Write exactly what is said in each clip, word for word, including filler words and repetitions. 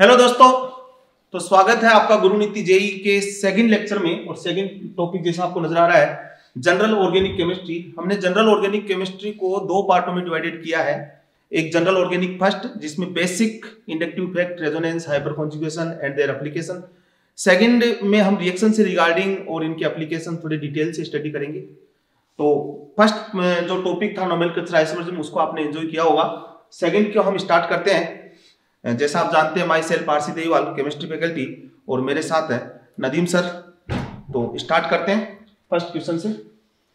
Hello दोस्तों, तो स्वागत है आपका गुरु नीति जेई के सेकंड लेक्चर में। और सेकंड टॉपिक जैसा आपको नजर आ रहा है, जनरल ऑर्गेनिक केमिस्ट्री। हमने जनरल ऑर्गेनिक केमिस्ट्री को दो पार्टों में डिवाइडेड किया है। एक जनरल ऑर्गेनिक फर्स्ट, जिसमें basic inductive effect, resonance, hyper conjugation and their application. Second में हम रिएक्शन से रिगार्डिंग और इनके एप्लीकेशन थोड़ी डिटेल से स्टडी करेंगे। तो फर्स्ट जो टॉपिक था नोबेल कल्चर आइसोमर्स, उसको आपने एंजॉय किया होगा। सेकेंड को हम स्टार्ट करते हैं। जैसा आप जानते हैं, myself R C. Dewal, chemistry faculty, और मेरे साथ है नदीम सर। तो स्टार्ट करते हैं फर्स्ट क्वेश्चन से।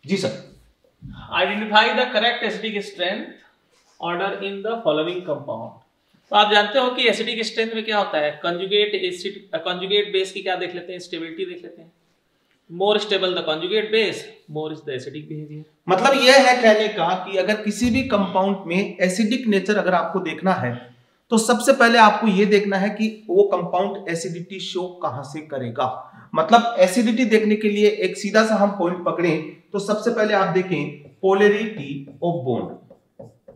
जी sir, identify the correct acidic strength order in the following compound. तो आप जानते हो कि एसिडिक स्ट्रेंथ में क्या होता है, कंजुगेट एसिड कंजुगेट बेस की क्या देख लेते हैं, स्टेबिलिटी देख लेते हैं। More stable the conjugate base, more is the acidic behaviour. मतलब यह है कहने का कि अगर किसी भी कंपाउंड में एसिडिक नेचर अगर आपको देखना है, तो सबसे पहले आपको यह देखना है कि वो कंपाउंड एसिडिटी शो कहां से करेगा। मतलब एसिडिटी देखने के लिए एक सीधा सा हम पॉइंट पकड़ें, तो सबसे पहले आप देखें पोलैरिटी ऑफ बॉन्ड।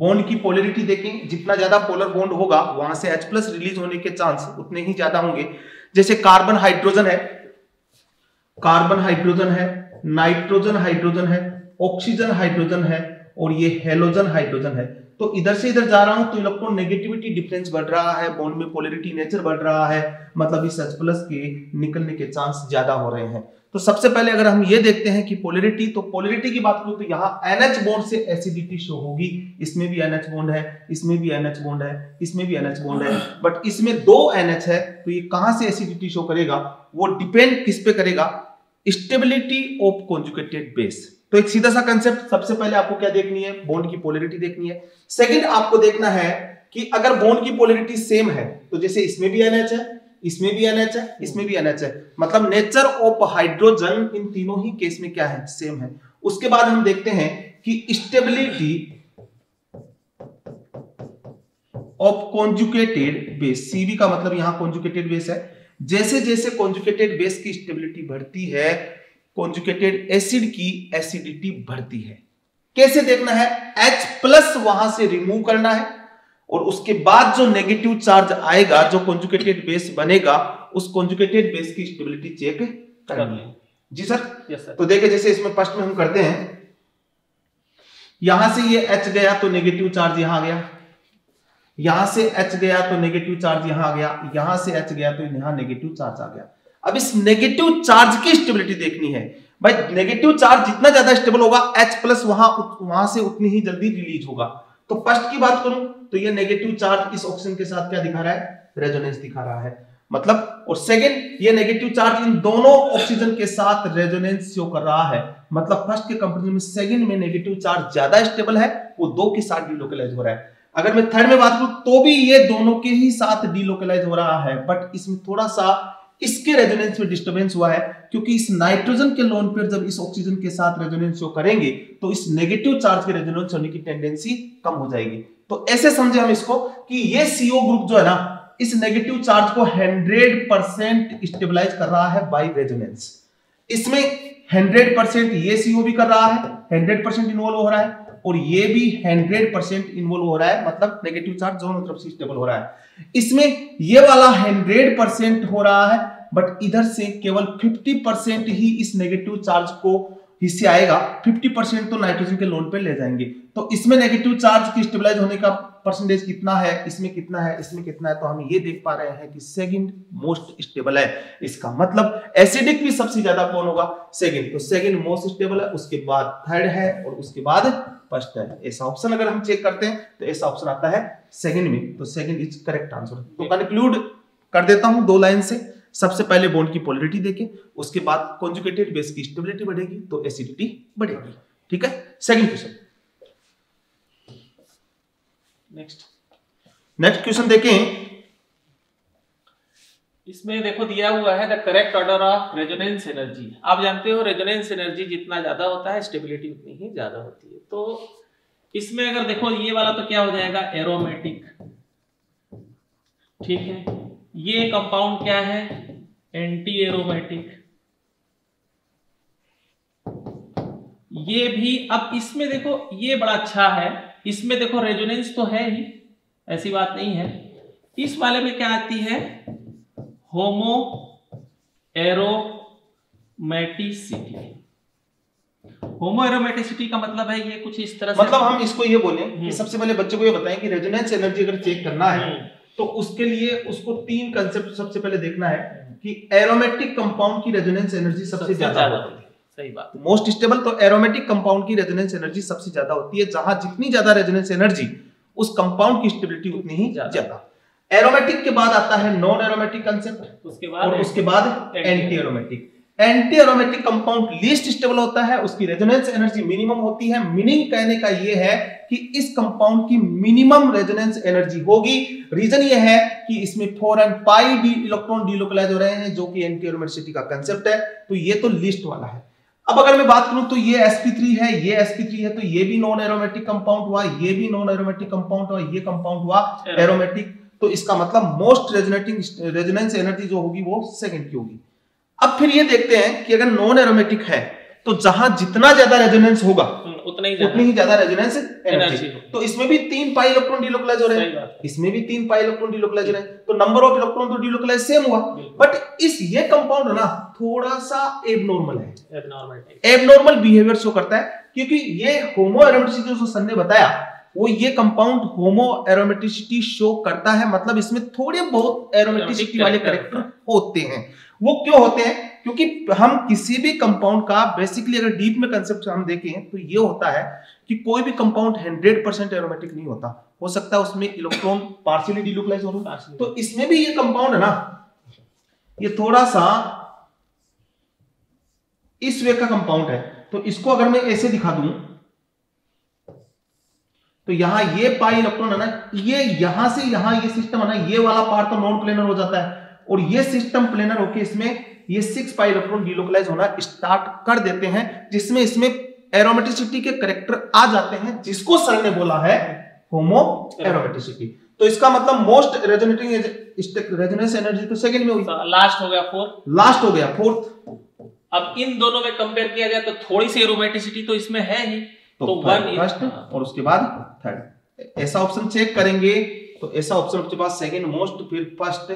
बॉन्ड की पोलैरिटी देखें, जितना ज्यादा पोलर बॉन्ड होगा वहां से H प्लस रिलीज होने के चांस उतने ही ज्यादा होंगे। जैसे कार्बन हाइड्रोजन है, कार्बन हाइड्रोजन है, नाइट्रोजन हाइड्रोजन है, ऑक्सीजन हाइड्रोजन है, और ये हेलोजन हाइड्रोजन है। तो इधर से इधर जा रहा हूं तो इलेक्ट्रॉन नेगेटिविटी डिफरेंस बढ़ रहा है, बॉन्ड में पोलैरिटी नेचर बढ़ रहा है, मतलब इस H प्लस के निकलने के चांस ज्यादा हो रहे हैं। तो सबसे पहले अगर हम ये देखते हैं कि पोलैरिटी, तो पोलैरिटी की बात करूं तो यहाँ एनएच बॉन्ड से एसिडिटी शो होगी। इसमें भी एनएच बॉन्ड है, इसमें भी एनएच बॉन्ड है, इसमें भी एनएच बॉन्ड है, बट इसमें दो एनएच है, तो ये कहां से एसिडिटी शो करेगा, वो डिपेंड किस पे करेगा, स्टेबिलिटी ऑफ कॉन्जुगेटेड बेस। तो एक सीधा सा कंसेप्ट, सबसे पहले आपको क्या देखनी है, बॉन्ड की पोलैरिटी देखनी है। सेकंड आपको देखना है कि अगर बॉन्ड की पोलैरिटी सेम है, तो जैसे इसमें भी एनएच है, इसमें भी एनएच है, इसमें भी एनएच है, मतलब नेचर ऑफ हाइड्रोजन इन तीनों ही केस में क्या है, सेम है। उसके बाद हम देखते हैं कि stability of conjugated base, CB का मतलब यहां कॉन्जुगेटेड बेस है। जैसे जैसे कॉन्जुगेटेड बेस की स्टेबिलिटी बढ़ती है, कॉन्जुगेटेड एसिड की एसिडिटी बढ़ती है। कैसे देखना है, H प्लस वहां से रिमूव करना है, और उसके बाद जो नेगेटिव चार्ज आएगा, जो कॉन्जुगेटेड बेस बनेगा, उस कॉन्जुगेटेड बेस की स्टेबिलिटी चेक करनी है। जी सर, यस सर। तो देखिए, जैसे इसमें फर्स्ट में हम करते हैं, यहां से ये H गया तो नेगेटिव चार्ज यहां आ गया, यहां से H गया तो नेगेटिव चार्ज यहां आ गया, यहां से H गया तो यहां नेगेटिव चार्ज आ गया। अब इस नेगेटिव चार्ज की स्टेबिलिटी देखनी है। भाई नेगेटिव चार्ज जितना ज्यादा स्टेबल होगा, H प्लस वहां वहां से उतनी ही जल्दी रिलीज होगा। तो फर्स्ट की बात करूं तो ये नेगेटिव चार्ज इस ऑक्सीजन के साथ क्या दिखा रहा है, रेजोनेंस दिखा रहा है, मतलब। और सेकंड, ये नेगेटिव चार्ज इन दोनों ऑक्सीजन के साथ रेजोनेंस शो कर रहा है, मतलब फर्स्ट के कंपैरिजन में सेकंड में नेगेटिव चार्ज ज्यादा स्टेबल है, वो दो के साथ डीलोकलाइज हो रहा है। अगर मैं थर्ड में बात करूं तो भी ये दोनों के ही साथ डीलोकलाइज हो रहा है, बट इसमें थोड़ा सा इसके रेजोनेंस में डिस्टर्बेंस हुआ है, क्योंकि इस नाइट्रोजन के लोन पेयर जब इस ऑक्सीजन के साथ रेजोनेंस शो करेंगे, तो इस नेगेटिव चार्ज के रेजोनेंस होने की टेंडेंसी कम हो जाएगी। तो ऐसे समझे हम इसको कि ये सीओ ग्रुप जो है ना, इस नेगेटिव चार्ज को हंड्रेड परसेंट स्टेबलाइज कर रहा है बाय रेजोनेंस। इसमें हंड्रेड परसेंट ये सीओ भी कर रहा है, हंड्रेड परसेंट इन्वॉल्व हो रहा है, और ये भी हंड्रेड परसेंट इन्वॉल्व हो रहा है, मतलब नेगेटिव चार्ज दोनों तरफ से स्टेबल हो रहा है। इसमें ये वाला हंड्रेड परसेंट हो रहा है, बट इधर से केवल फिफ्टी परसेंट ही इस नेगेटिव चार्ज को हिस्से आएगा, फिफ्टी परसेंट तो नाइट्रोजन के लोन पे ले जाएंगे। तो इसमें नेगेटिव चार्ज की स्टेबलाइज होने का परसेंटेज कितना है, इसमें कितना है, इसमें कितना है, तो हम ये देख पा रहे हैं कि सेकंड मोस्ट स्टेबल है। इसका मतलब एसिडिक भी सबसे ज्यादा कौन होगा, सेकंड। तो सेकंड मोस्ट स्टेबल है, उसके बाद थर्ड है, और उसके बाद फर्स्ट है। ऐसा ऑप्शन अगर हम चेक करते हैं तो ऐसा ऑप्शन आता है सेकंड में, तो सेकंड इज करेक्ट आंसर। तो कंक्लूड कर देता हूं दो लाइन से। सबसे पहले बॉन्ड की पोलैरिटी देखें, उसके बाद कॉन्जुगेटेड बेस की स्टेबिलिटी बढ़ेगी तो एसिडिटी बढ़ेगी। ठीक है, second question. Next next question देखें, इसमें देखो दिया हुआ है the correct order of resonance energy. आप जानते हो रेजोनेंस एनर्जी जितना ज्यादा होता है, स्टेबिलिटी उतनी ही ज्यादा होती है। तो इसमें अगर देखो ये वाला तो क्या हो जाएगा, एरोमेटिक, ठीक है। ये कंपाउंड क्या है, एंटी एरोमेटिक। ये भी, अब इसमें देखो ये बड़ा अच्छा है, इसमें देखो रेजोनेंस तो है ही, ऐसी बात नहीं है। इस वाले में क्या आती है, होमो एरोमेटिसिटी। होमो एरोमेटिसिटी का मतलब है ये कुछ इस तरह से, मतलब हम इसको ये बोले कि सबसे पहले बच्चों को ये बताएं कि रेजोनेंस एनर्जी अगर चेक करना है तो उसके लिए उसको तीन कंसेप्ट सबसे पहले देखना है कि एरोमेटिक कंपाउंड की रेजोनेंस एनर्जी सबसे ज्यादा होती है। सही बात, मोस्ट स्टेबल तो एरोमेटिक कंपाउंड की रेजोनेंस एनर्जी सबसे ज्यादा होती है, जहां जितनी ज्यादा रेजोनेंस एनर्जी उस कंपाउंड की स्टेबिलिटी उतनी ही ज्यादा। एरोमेटिक के बाद आता है नॉन एरोमेटिक कंसेप्ट, उसके बाद और उसके बाद anti aromatic. Anti aromatic compound least stable होता है, उसकी रेजोनेंस एनर्जी मिनिमम होती है। मीनिंग कहने का यह है कि इस कंपाउंड की मिनिमम रेजोनेंस एनर्जी होगी। रीजन यह है कि इसमें four n pi D electron delocalize हो रहे हैं, जो कि एंटी एरोमेटिसिटी का कांसेप्ट है। तो ये तो लिस्ट वाला है। अब अगर मैं बात करूं तो ये sp3 है, ये sp3 है, तो ये भी नॉन एरोमेटिक कंपाउंड हुआ, ये भी नॉन एरोमेटिक कंपाउंड हुआ, ये कंपाउंड हुआ एरोमेटिक। तो इसका मतलब मोस्ट रेजोनेटिंग रेजोनेंस एनर्जी जो होगी वो सेकंड की होगी। अब फिर ये देखते हैं कि अगर नॉन एरोमेटिक है तो जहां जितना ज्यादा रेजोनेंस होगा उतना ही उतनी ही ज्यादा रेजोनेंस एनर्जी। तो इसमें भी तीन पाई इलेक्ट्रॉन डीलोकलाइज हो रहे हैं, इसमें भी तीन पाई इलेक्ट्रॉन डीलोकलाइज हो रहे हैं, तो नंबर ऑफ इलेक्ट्रॉन तो डीलोकलाइज सेम हुआ, बट इस ये कंपाउंड ना थोड़ा सा एबनॉर्मल है, एबनॉर्मल एबनॉर्मल बिहेवियर शो करता है, क्योंकि ये होमो एरोमेटिसिटी जो सर ने बताया वो ये कंपाउंड होमो एरोमेटिसिटी शो करता है। मतलब इसमें थोड़े बहुत एरोमेटिसिटी वाले कैरेक्टर होते हैं। वो क्यों होते हैं, क्योंकि हम किसी भी कंपाउंड का बेसिकली अगर डीप में कंसेप्ट हम देखें तो ये होता है कि कोई भी कंपाउंड हंड्रेड परसेंट एरोमेटिक नहीं होता, हो सकता है उसमें इलेक्ट्रॉन पार्शियली डीलोकलाइज हो रहा है। तो इसमें भी ये कंपाउंड है ना, ये थोड़ा सा इस वे का कंपाउंड है। तो इसको अगर मैं ऐसे दिखा दूं तो यहां ये पाई इलेक्ट्रॉन है ना, ये यहां से यहां ये सिस्टम है ना, ये वाला पार्ट तो नॉन प्लेनर हो जाता है और ये सिस्टम प्लेनर होके इसमें ये सिक्स पाई इलेक्ट्रॉन डीलोकलाइज होना स्टार्ट कर देते हैं, जिसमें इसमें एरोमेटिसिटी के करैक्टर आ जाते हैं, जिसको सर ने बोला है होमो एरोमेटिसिटी। तो इसका मतलब मोस्ट रेजोनेटिंग रेजोनेंस एनर्जी तो सेकंड में हुई, लास्ट हो गया फोर्थ, लास्ट हो गया फोर्थ। अब इन दोनों में कंपेयर किया जाए तो थोड़ी सी एरोमेटिसिटी तो इसमें है ही, तो वन फर्स्ट और उसके बाद थर्ड। ऐसा ऑप्शन चेक करेंगे तो ऐसा ऑप्शन आपके पास सेकंड मोस्ट, फिर फर्स्ट,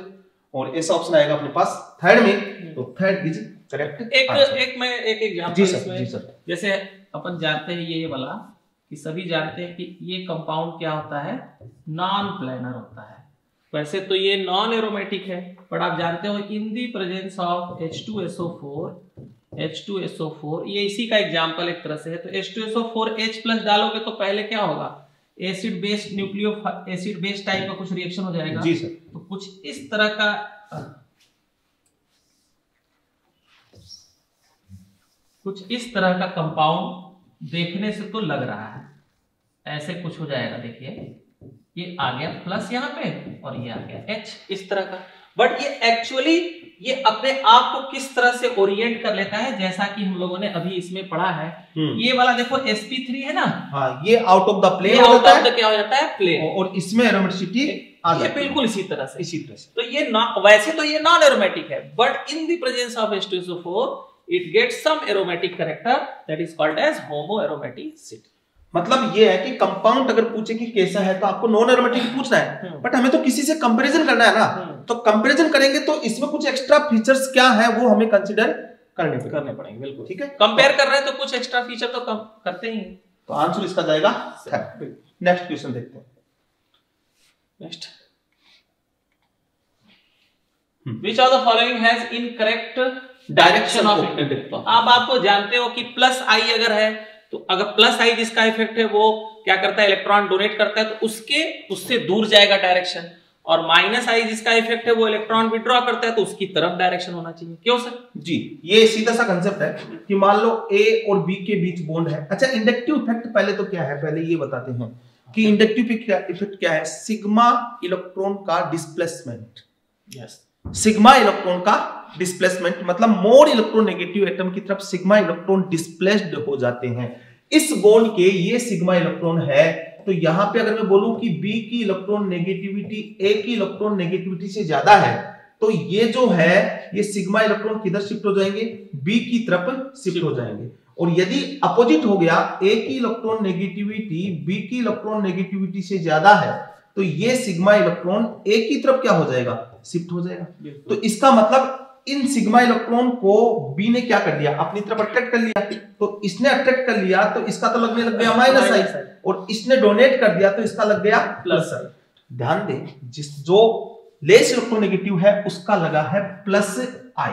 और ऐसा ऑप्शन आएगा अपने पास थर्ड में। तो थर्ड इज करेक्ट। एक एक मैं एक एग्जांपल इसमें, जैसे अपन जानते हैं ये वाला कि सभी जानते हैं कि ये कंपाउंड क्या होता है, नॉन प्लेनर होता है। वैसे तो ये नॉन एरोमेटिक है, बट आप जानते हो in the presence of H two S O four H two S O four ये इसी का एग्जांपल एक तरह से है। तो H two S O four H plus डालोगे तो पहले क्या होगा, acid base nucleo acid base type का कुछ रिएक्शन हो जाएगा। जी सर। तो कुछ इस तरह का कुछ इस तरह का कंपाउंड देखने से तो लग रहा है ऐसे कुछ हो जाएगा। देखिए ये आ गया प्लस यहाँ पे और ये आ गया H इस तरह का, बट ये एक्चुअली ये अपने आप को किस तरह से ओरिएंट कर लेता है, जैसा कि हम लोगों ने अभी इसमें पढ़ा है। ये वाला देखो sp3 है ना, हाँ, ये आउट ऑफ द प्लेन हो जाता है, क्या हो जाता है प्लेन, और इसमें एरोमेटिसिटी आ जाती है बिल्कुल इसी तरह से इसी तरह से। तो ये ना, वैसे तो ये नॉन एरोमेटिक है, but in the presence of H two S O four it gets some aromatic character that is called as homoaromaticity. मतलब ये है कि कंपाउंड अगर पूछे कि कैसा है तो आपको नॉन एरोमेटिक पूछना है, बट हमें तो किसी से कंपैरिजन करना है ना, तो कंपैरिजन करेंगे तो इसमें कुछ एक्स्ट्रा फीचर्स क्या है वो हमें कंसीडर करने करने पड़ेंगे। बिल्कुल ठीक है, कंपेयर कर रहे हैं तो कुछ एक्स्ट्रा फीचर तो कम करते ही। तो आंसर इसका जाएगा नेक्स्ट क्वेश्चन देखते हैं। Next, which of the following has incorrect direction of index. आप आपको जानते हो कि प्लस आई अगर है तो अगर प्लस आई जिसका इफेक्ट है वो क्या करता है, इलेक्ट्रॉन डोनेट करता है तो उसके उससे दूर जाएगा डायरेक्शन, और माइनस आई जिसका इफेक्ट है वो इलेक्ट्रॉन विड्रॉ करता है तो उसकी तरफ डायरेक्शन होना चाहिए। क्यों सर जी, ये सीधा सा कांसेप्ट है कि मान लो ए और बी के बीच बॉन्ड है। अच्छा, इंडक्टिव इफेक्ट पहले तो क्या है, पहले ये बताते हैं कि इंडक्टिव इफेक्ट क्या है। सिग्मा इलेक्ट्रॉन का डिस्प्लेसमेंट, यस, सिग्मा इलेक्ट्रॉन का डिस्प्लेसमेंट मतलब मोर इलेक्ट्रोनेगेटिव एटम की तरफ सिग्मा इलेक्ट्रॉन डिस्प्लेस्ड हो जाते हैं। इस बॉन्ड के ये सिग्मा इलेक्ट्रॉन है, तो यहां पे अगर मैं बोलूं कि बी की इलेक्ट्रॉन नेगेटिविटी ए की इलेक्ट्रॉन नेगेटिविटी से ज्यादा है, तो ये जो है ये सिग्मा इलेक्ट्रॉन किधर शिफ्ट हो जाएंगे, बी की तरफ शिफ्ट हो जाएंगे। और यदि अपोजिट हो गया, ए की इलेक्ट्रॉन नेगेटिविटी बी की इलेक्ट्रॉन नेगेटिविटी से ज्यादा है तो ये सिग्मा इलेक्ट्रॉन एक ही तरफ क्या हो जाएगा, शिफ्ट हो जाएगा। तो इसका मतलब इन सिग्मा इलेक्ट्रॉन को बी ने क्या कर लिया, अपनी तरफ अट्रैक्ट कर लिया। तो इसने अट्रैक्ट कर लिया तो इसका तो लगने लग गया माइनस साइन, और इसने डोनेट कर दिया तो इसका लग गया प्लस साइन। ध्यान दें जिस जो लेस इलेक्ट्रोनेगेटिव है उसका लगा है प्लस आई,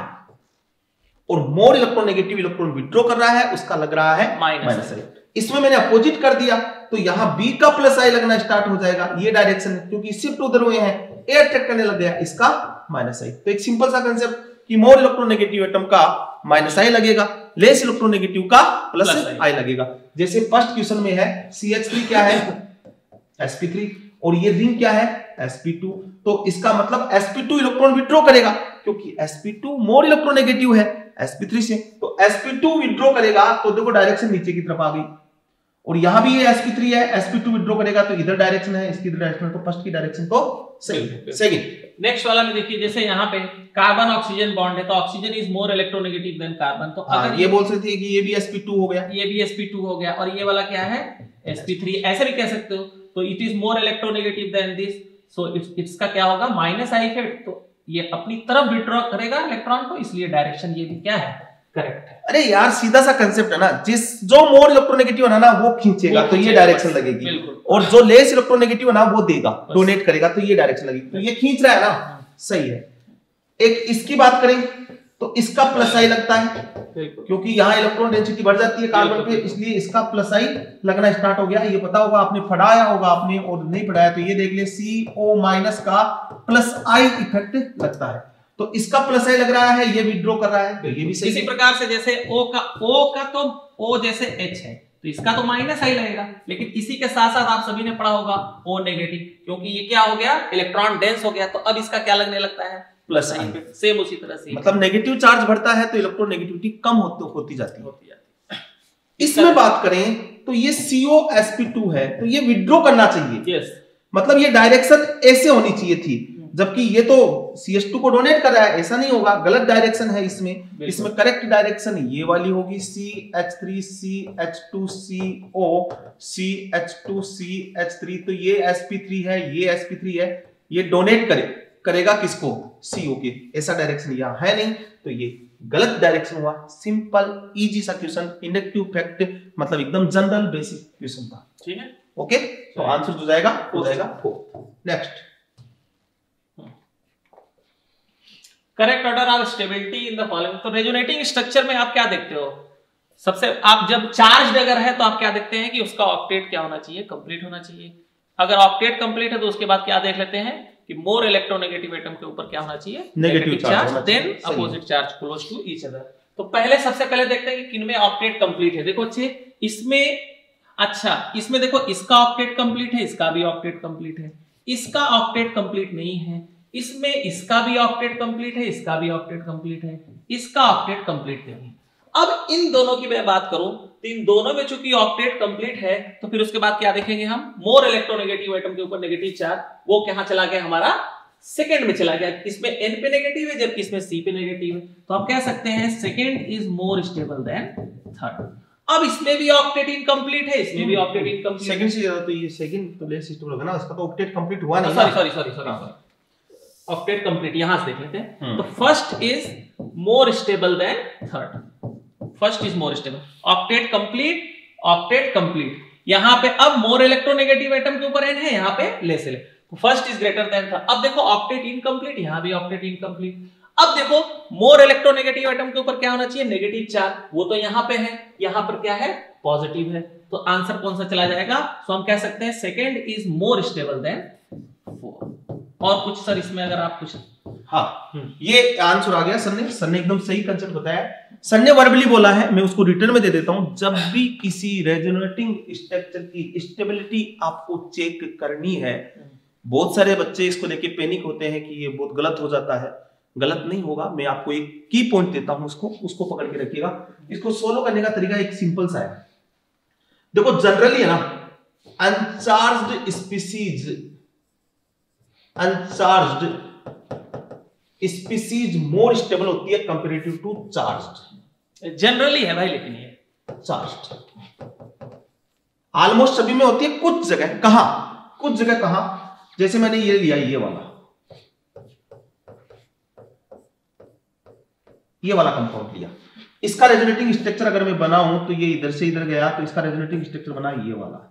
और मोर इलेक्ट्रोनेगेटिव इलेक्ट्रॉन विथड्रॉ कर रहा है उसका लग रहा है माइनस आई। इसमें मैंने अपोजिट कर दिया तो यहां बी का प्लस आई लगना स्टार्ट हो जाएगा, ये डायरेक्शन है क्योंकि शिफ्ट उधर हुए हैं, ए अट्रैक्ट करने लग गया इसका माइनस आई। तो एक सिंपल सा कांसेप्ट कि मोर इलेक्ट्रोनेगेटिव एटम का माइनस आई लगेगा, लेस इलेक्ट्रोनेगेटिव का प्लस आई लगेगा। जैसे फर्स्ट क्वेश्चन में है सी एच थ्री क्या है एस पी थ्री और ये रिंग क्या है एस पी टू, तो इसका मतलब S P two electron withdraw करेगा क्योंकि S P two more electronegative है एस पी थ्री से। तो एस पी टू विथड्रॉ करेगा तो देखो डायरेक्शन नीचे की तरफ आ गई, और यहां भी ये एस पी थ्री है, एस पी टू विथड्रॉ करेगा तो इधर डायरेक्शन है, इसकी डायरेक्शन तो फर्स्ट की डायरेक्शन तो सही है। सेकंड नेक्स्ट वाला में देखिए, जैसे यहां पे कार्बन ऑक्सीजन बॉन्ड है तो oxygen is more electronegative than carbon, तो अगर हाँ, ये बोल सकते हैं कि ये भी एस पी टू हो गया, ये भी एस पी टू हो गया, और ये वाला क्या है एस पी थ्री, ऐसे भी कह सकते हो। तो it is more electronegative than this, so इसका क्या होगा माइनस आई इफेक्ट, तो ये अपनी तरफ विथड्रॉ करेगा इलेक्ट्रॉन को, इसलिए डायरेक्शन ये भी क्या है करेक्ट है। अरे यार सीधा सा कंसेप्ट है ना, जिस जो मोर इलेक्ट्रोनेगेटिव है ना वो खींचेगा तो ये डायरेक्शन लगेगी, और जो लेस इलेक्ट्रोनेगेटिव है ना वो देगा डोनेट करेगा तो ये डायरेक्शन लगेगी। तो ये खींच रहा है ना, सही है। एक इसकी बात करें तो इसका प्लस आई लगता है क्योंकि यहाँ इलेक्ट्रॉन डेंसिटी बढ़ जाती है कार्बन पे, इसलिए इसका प्लस आई लगना स्टार्ट हो गया। ये पता होगा आपने पढ़ाया होगा आपने, और नहीं पढ़ाया तो ये देख ले सी ओ माइनस का प्लस आई इफेक्ट लगता है। तो इसका प्लस आई लग रहा है, ये विथड्रॉ कर रहा है तो ये भी सही। इसी प्रकार से जैसे ओ का ओ का तो ओ जैसे एच है तो इसका तो माइनस आई लगेगा, लेकिन इसी के साथ साथ आप सभी ने पढ़ा होगा ओ नेगेटिव क्योंकि ये क्या हो गया इलेक्ट्रॉन डेंस हो गया, तो अब इसका क्या लगने लगता है प्लस आई। सेम उसी तरह से मतलब नेगेटिव चार्ज बढ़ता है तो इलेक्ट्रोनेगेटिविटी कम होती होती जाती है। इसमें बात करें तो ये C O S P two है तो ये विथड्रॉ करना चाहिए। यस मतलब ये डायरेक्शन ऐसे होनी चाहिए थी, जबकि ये तो सी एच टू को डोनेट कर रहा है, ऐसा नहीं होगा, गलत डायरेक्शन है इसमें। इसमें करेक्ट डायरेक्शन ये वाली होगी C H three C H two C O C H two C H three, तो ये एस पी थ्री है ये एस पी थ्री है, ये डोनेट करे करेगा किसको सी ओ के, ऐसा डायरेक्शन यहाँ है नहीं तो ये गलत डायरेक्शन हुआ। सिंपल इजी सा क्वेश्चन, इंडक्टिव फैक्ट मतलब एकदम जनरल बेसिक क्वेश्चन था, ठीक है ओके। तो आंसर जो जाएगा हो जाएगा four. Next correct order of stability in the following, तो रेजोनेटिंग स्ट्रक्चर में आप क्या देखते हो, सबसे आप जब चार्ज अगर है तो आप क्या देखते हैं कि उसका ऑक्टेट क्या होना चाहिए कंप्लीट होना चाहिए, अगर ऑक्टेट कंप्लीट है तो उसके बाद क्या देख लेते हैं कि मोर इलेक्ट्रोनेगेटिव एटम के ऊपर क्या होना चाहिए negative charge then opposite charge close to each other. तो पहले सबसे पहले देखते हैं कि किनमें ऑक्टेट कंप्लीट है, देखो अच्छे इसमें, अच्छा इसमें देखो इसका ऑक्टेट कंप्लीट है, इसका भी ऑक्टेट कंप्लीट है, इसका ऑक्टेट कंप्लीट नहीं है, इसमें इसका भी ऑक्टेट कंप्लीट है, इसका भी ऑक्टेट कंप्लीट है, इसका ऑक्टेट कंप्लीट नहीं है। अब इन दोनों की मैं बात करूं तो इन दोनों में चूंकि ऑक्टेट कंप्लीट है तो फिर उसके बाद क्या देखेंगे हम मोर इलेक्ट्रोनेगेटिव एटम के ऊपर नेगेटिव चार्ज, वो कहां चला गया हमारा सेकंड में चला गया, इसमें एन पे नेगेटिव है जबकि इसमें सी पे नेगेटिव है, तो आप कह सकते हैं second is more stable than third. अब इसमें भी ऑक्टेट इनकंप्लीट है, इसमें भी ऑक्टेट इनकंप्लीट, सेकंड से ज्यादा तो ये सेकंड तो लेस स्टेबल होगा ना, इसका तो ऑक्टेट कंप्लीट हुआ नहीं, sorry sorry sorry sorry octet complete यहां से देख लेते हैं। तो first is more stable than third, first is more stable, octet complete octet complete, यहाँ पे अब मोर इलेक्ट्रोनेगेटिव एटम के ऊपर एन है, यहाँ पे लेस है, first is greater than third. अब देखो ऑक्टेट इनकंप्लीट, यहाँ भी ऑक्टेट इनकंप्लीट, अब देखो मोर इलेक्ट्रोनेगेटिव एटम के ऊपर क्या होना चाहिए नेगेटिव चार्ज, वो तो यहाँ पे है, यहाँ पर क्या है पॉजिटिव है, तो आंसर कौन सा चला जाएगा, सो हम कह सकते हैं second is more stable than four. और कुछ सर इसमें अगर आप कुछ, हाँ ये आंसर आ गया सर ने, सर ने एकदम सही कंसेप्ट बताया, सर ने वर्बली बोला है मैं उसको रिटर्न में दे देता हूं। जब भी किसी रेजोनेटिंग स्ट्रक्चर की स्टेबिलिटी आपको चेक करनी है, बहुत सारे बच्चे इसको लेके पैनिक होते हैं कि ये बहुत गलत हो जाता है, गलत नहीं होगा, मैं आपको एक की पॉइंट देता हूं उसको उसको पकड़ के रखिएगा। इसको सोल्व करने का तरीका एक सिंपल सा है, देखो जनरली है ना uncharged species uncharged species more stable होती है कंपैरेटिव टू चार्ज्ड, जनरली है भाई, लेकिन ये चार्ज्ड ऑलमोस्ट सभी में होती है, कुछ जगह कहां कुछ जगह कहां जैसे मैंने ये लिया ये वाला ये वाला कंपाउंड लिया, इसका रेजोनेटिंग स्ट्रक्चर अगर मैं बनाऊं तो ये इधर से इधर गया तो इसका रेजोनेटिंग स्ट्रक्चर बना ये वाला।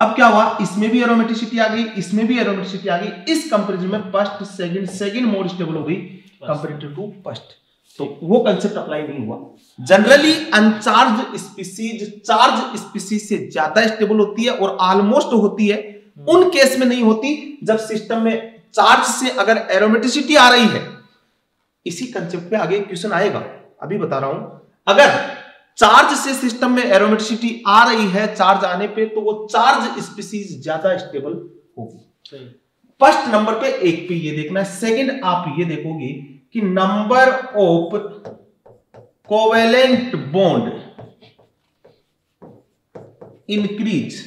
अब क्या हुआ, इसमें भी एरोमेटिसिटी आ गई, इसमें भी एरोमेटिसिटी आ गई, इस कंपैरिजन में first second second more stable हो गई कंपेयर टू फर्स्ट। तो वो कंसेप्ट अप्लाई नहीं हुआ। Generally uncharged species charge species से ज्यादा स्टेबल होती है और ऑलमोस्ट होती है, उन केस में नहीं होती जब सिस्टम में चार्ज से अगर एरोमेटिसिटी आ रही है। इसी कंसेप्ट पे आगे क्वेश्चन आएगा, अभी बता रहा हूं। अगर चार्ज से सिस्टम में एरोमेटिसिटी आ रही है, चार्ज आने पे, तो वो चार्ज स्पीसीज ज्यादा स्टेबल होगी। फर्स्ट नंबर पे एक पे ये देखना है, सेकंड आप ये देखोगे कि number of covalent bond increase,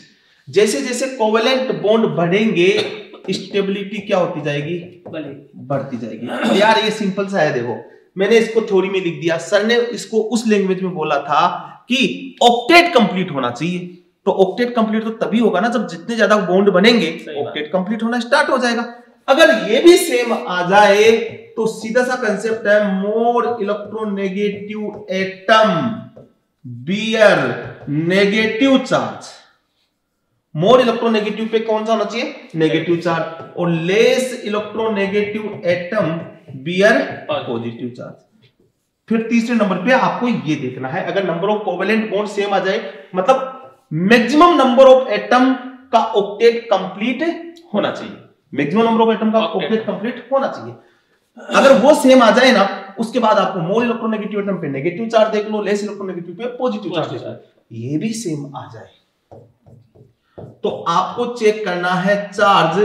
जैसे जैसे कोवेलेंट बॉन्ड बढ़ेंगे स्टेबिलिटी क्या होती जाएगी, बढ़ती जाएगी। यार ये सिंपल सा है, देखो मैंने इसको थ्योरी में लिख दिया, सर ने इसको उस लैंग्वेज में बोला था कि ऑक्टेट कंप्लीट होना चाहिए। तो ऑक्टेट कंप्लीट तो तभी होगा ना जब जितने ज्यादा बॉन्ड बनेंगे ऑक्टेट कंप्लीट होना स्टार्ट हो जाएगा। अगर ये भी सेम आ जाए तो सीधा सा कंसेप्ट है, more electronegative atom bear negative charge. More electronegative पे कौन सा होना चाहिए, नेगेटिव चार्ज, और less electronegative atom bear positive charge. फिर तीसरे नंबर पे आपको ये देखना है, अगर number of covalent bond same आ जाए मतलब मैक्सिमम नंबर ऑफ एटम का ऑक्टेट कंप्लीट होना चाहिए, मैक्सिमम नंबर ऑफ एटम का ऑक्टेट कंप्लीट होना चाहिए। अगर वो सेम आ जाए ना, उसके बाद आपको मोर इलेक्ट्रोनेगेटिव एटम पे नेगेटिव चार्ज देख लो, लेस इलेक्ट्रोनेगेटिव पे पॉजिटिव चार्ज देख लो, ये भी सेम आ जाए तो आपको चेक करना है चार्ज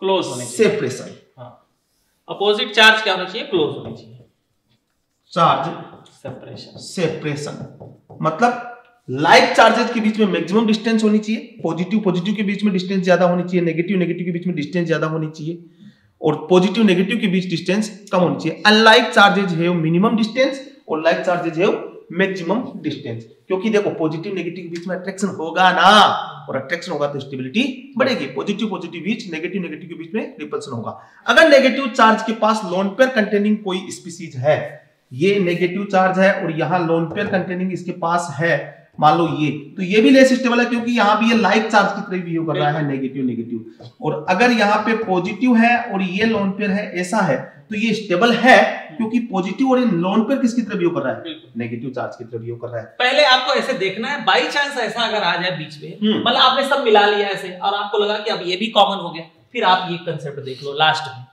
क्लोज होने सेपरेशन। हाँ। अपोजिट चार्ज क्या होना चाहिए, क्लोज होने चाहिए। चार्ज सेपरेशन सेपरेशन मतलब लाइक चार्जेस के बीच में मैक्सिमम डिस्टेंस होनी चाहिए, पॉजिटिव पॉजिटिव के बीच में डिस्टेंस ज्यादा होनी चाहिए, नेगेटिव नेगेटिव के बीच में डिस्टेंस ज्यादा होनी चाहिए और पॉजिटिव नेगेटिव के बीच डिस्टेंस कम होनी चाहिए। Unlike charges have minimum distance और like charges have maximum distance, क्योंकि देखो पॉजिटिव नेगेटिव के बीच में अट्रैक्शन होगा ना, और अट्रैक्शन होगा तो स्टेबिलिटी बढ़ेगी। पॉजिटिव पॉजिटिव बीच नेगेटिव नेगेटिव के बीच में रिपल्शन होगा। अगर नेगेटिव चार्ज के पास लोन पेयर कंटेनिंग कोई स्पीसीज है, ये नेगेटिव चार्ज है और यहाँ लोन पेयर कंटेनिंग इसके पास है, मान लो ये, तो ये भी लेस स्टेबल है क्योंकि यहाँ भी ये लाइक चार्ज की तरह बिहेव कर रहा है, नेगेटिव नेगेटिव। और अगर यहाँ पे पॉजिटिव है और ये लोन पेयर है, ऐसा है तो ये स्टेबल है क्योंकि पॉजिटिव और लोन पेयर किसकी तरह बिहेव कर रहा है, नेगेटिव चार्ज की तरह बिहेव कर रहा है। पहले आपको ऐसे देखना है, बाई चांस ऐसा अगर आ जाए बीच में, मतलब आपने सब मिला लिया ऐसे और आपको लगा कि अब ये भी कॉमन हो गया, फिर आप ये कंसेप्ट देख लो लास्ट में,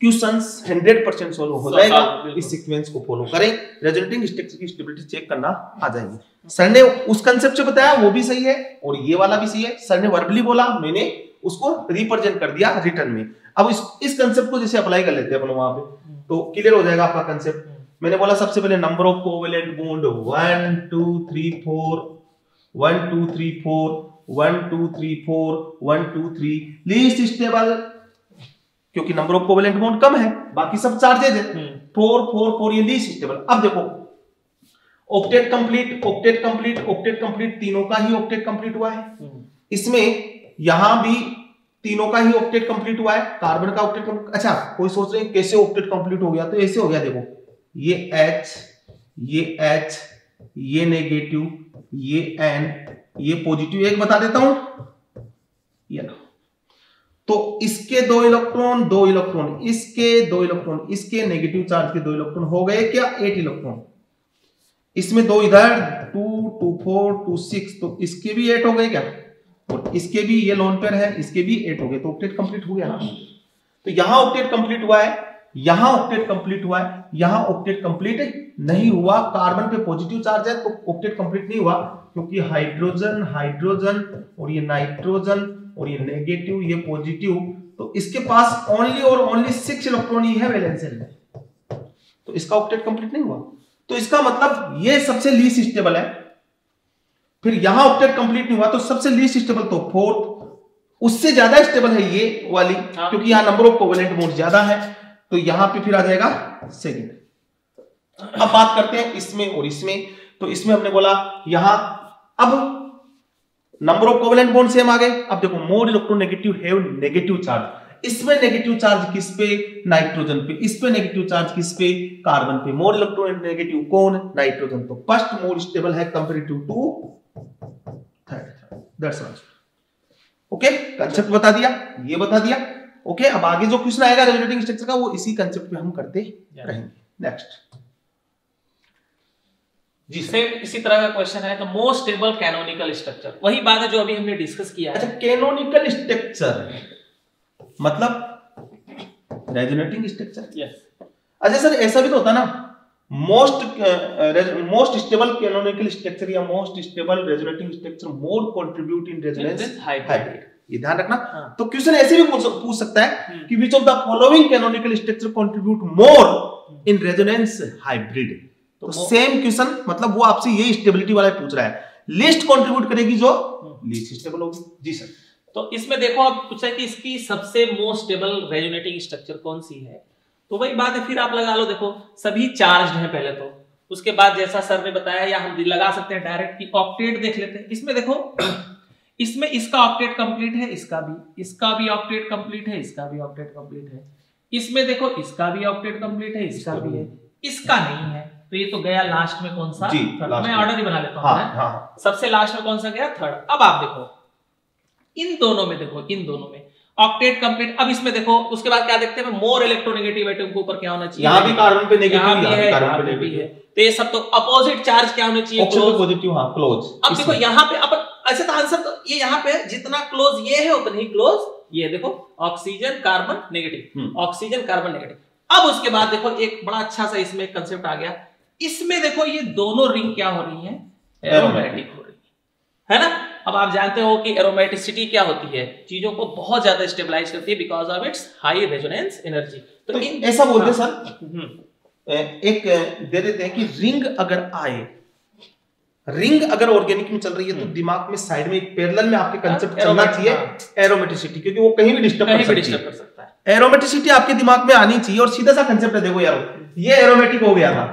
क्वेश्चंस हंड्रेड परसेंट सॉल्व हो जाएगा। इस सीक्वेंस को फॉलो करें, रेजोनेटिंग स्ट्रक्चर की स्टेबिलिटी चेक करना आ जाएगी। सर ने उस कंसेप्ट से बताया, वो भी सही है और ये वाला भी सही है। सर ने वर्बली बोला, मैंने उसको रिप्रेजेंट कर दिया रिटर्न में। अब इस इस कंसेप्ट को जैसे अप्लाई कर लेते हैं अपन वहां पे, तो क्लियर हो जाएगा आपका कंसेप्ट। मैंने बोला सबसे पहले number of covalent bond one two three four one two three four one two three four one two three four, least stable क्योंकि नंबर ऑफ कोवेलेंट बॉन्ड कम है, बाकी सब चार्जेज है, फोर फोर फोर ये लीस्ट स्टेबल। अब देखो octet complete octet complete octet complete, तीनों का ही ऑक्टेट कंप्लीट हुआ है। इसमें यहां भी तीनों का ही ऑक्टेट कंप्लीट हुआ है, कार्बन का ऑक्टेट। अच्छा कोई सोच रहे हैं कैसे ऑक्टेट कंप्लीट हो गया, तो ऐसे हो गया। देखो ये H, ये H, ये नेगेटिव, ये N, ये पॉजिटिव। एक बता देता हूं, ये ना, तो इसके दो इलेक्ट्रॉन दो इलेक्ट्रॉन इसके दो इलेक्ट्रॉन इसके नेगेटिव चार्ज के दो इलेक्ट्रॉन हो गए क्या, एट इलेक्ट्रॉन। इसमें दो इधर two two four two six, तो इसके भी एट हो गए क्या, और इसके भी ये लोन पेयर है, इसके भी एट हो गए, तो ऑक्टेट कंप्लीट हो गया ना। तो यहां ऑक्टेट कंप्लीट हुआ है, यहां ऑक्टेट कंप्लीट हुआ है, यहां ऑक्टेट कंप्लीट नहीं हुआ। कार्बन पे पॉजिटिव चार्ज है तो ऑक्टेट कंप्लीट नहीं हुआ क्योंकि हाइड्रोजन हाइड्रोजन और ये नाइट्रोजन और ये नेगेटिव ये पॉजिटिव, तो इसके पास ओनली और ओनली सिक्स इलेक्ट्रॉन ही है वैलेंस शेल में, तो इसका ऑक्टेट कंप्लीट नहीं हुआ। तो इसका मतलब ये सबसे लीस्ट स्टेबल है। फिर यहां ऑक्टेट कंप्लीट नहीं हुआ तो सबसे लीस्ट स्टेबल तो फोर्थ, उससे ज्यादा स्टेबल है ये वाली क्योंकि यहां नंबर ऑफ कोवेलेंट बॉन्ड ज्यादा है, तो यहां पे फिर आ जाएगा सेकंड। अब बात करते हैं इसमें और इसमें, तो इसमें हमने बोला यहां, अब number of covalent bond same आ गए। अब देखो more electronegative have negative charge, इसमें नेगेटिव चार्ज किस पे? नाइट्रोजन पे। इसमें नेगेटिव चार्ज किस पे? कार्बन पे। मोर इलेक्ट्रोनेगेटिव कौन? नाइट्रोजन। तो फर्स्ट मोर स्टेबल है comparative to third. That's all. Okay, concept बता दिया, ये बता दिया। ओके okay, अब आगे जो क्वेश्चन आएगा रेजोनेटिंग स्ट्रक्चर का वो इसी कांसेप्ट पे हम करते रहेंगे। नेक्स्ट जिसे इसी तरह का क्वेश्चन है तो मोस्ट स्टेबल कैनोनिकल स्ट्रक्चर, वही बात है जो अभी हमने डिस्कस किया है। अच्छा, कैनोनिकल स्ट्रक्चर मतलब रेजोनेटिंग स्ट्रक्चर। यस। अच्छा सर, ऐसा भी तो होता ना, most most stable canonical structure या most stable resonating structure more contribute in resonance hybrid, ये ध्यान रखना। हाँ। तो क्वेश्चन ऐसे भी पूछ सकता है कि which of the following canonical structure contribute more in resonance hybrid. तो सेम क्वेश्चन मतलब वो आपसे ये स्टेबिलिटी वाला पूछ रहा है, लिस्ट कंट्रीब्यूट करेगी जो लीस्ट स्टेबल होगी। जी सर। तो इसमें देखो आप पूछा कि इसकी सबसे मोस्ट स्टेबल रेजोनेटिंग स्ट्रक्चर कौन सी है, तो वही बात है, फिर आप लगा लो। देखो सभी चार्ज्ड है पहले तो, उसके बाद जैसा सर ने बताया या हम लगा सकते हैं डायरेक्ट की ऑक्टेट देख लेते हैं। इसमें देखो इसमें इसका ऑक्टेट कंप्लीट है, इसका भी, इसका भी ऑक्टेट कंप्लीट है, इसका भी ऑक्टेट कंप्लीट है। इसमें देखो इसका भी ऑक्टेट कंप्लीट है, इसका भी है, इसका नहीं है। तो ये तो गया लास्ट में कौन सा? थर्ड। मैं ऑर्डर ही बना लेता हूं। हाँ, हाँ। सबसे लास्ट में कौन सा गया? थर्ड। अब आप देखो इन दोनों में, देखो इन दोनों में ऑक्टेट कंप्लीट। अब इसमें देखो उसके बाद क्या देखते हैं, मोर इलेक्ट्रोनेगेटिव एटम के ऊपर क्या होना चाहिए? यहाँ भी कार्बन पे नेगेटिव है, तो ये सब तो अपोजिट चार्ज क्या होना चाहिए? पॉजिटिव। हाँ, क्लोज। अब देखो यहाँ पे अपन ऐसे तो आंसर, तो ये यहाँ पे जितना क्लोज ये है उतना ही क्लोज ये। देखो oxygen carbon negative, oxygen carbon negative. अब उसके बाद देखो एक बड़ा अच्छा सा इसमें एक कंसेप्ट आ गया। इसमें देखो ये दोनों रिंग क्या हो रही है? एरोमेटिक हो रही है, है ना। अब आप जानते हो कि एरोमेटिसिटी क्या होती है, चीजों को बहुत ज्यादा स्टेबलाइज करती है because of its high resonance energy. तो ऐसा बोलते हैं सर, एक दे देते हैं कि रिंग अगर आए, रिंग अगर ऑर्गेनिक में चल रही है तो दिमाग में साइड में एक पैरेलल में आपके कंसेप्ट चलना चाहिए एरोमेटिसिटी, क्योंकि वो कहीं भी डिस्टर्ब कर सकता है। एरोमेटिसिटी आपके दिमाग में आनी चाहिए और सीधा सा कंसेप्ट है। देखो यार, ये एरोमेटिक हो गया था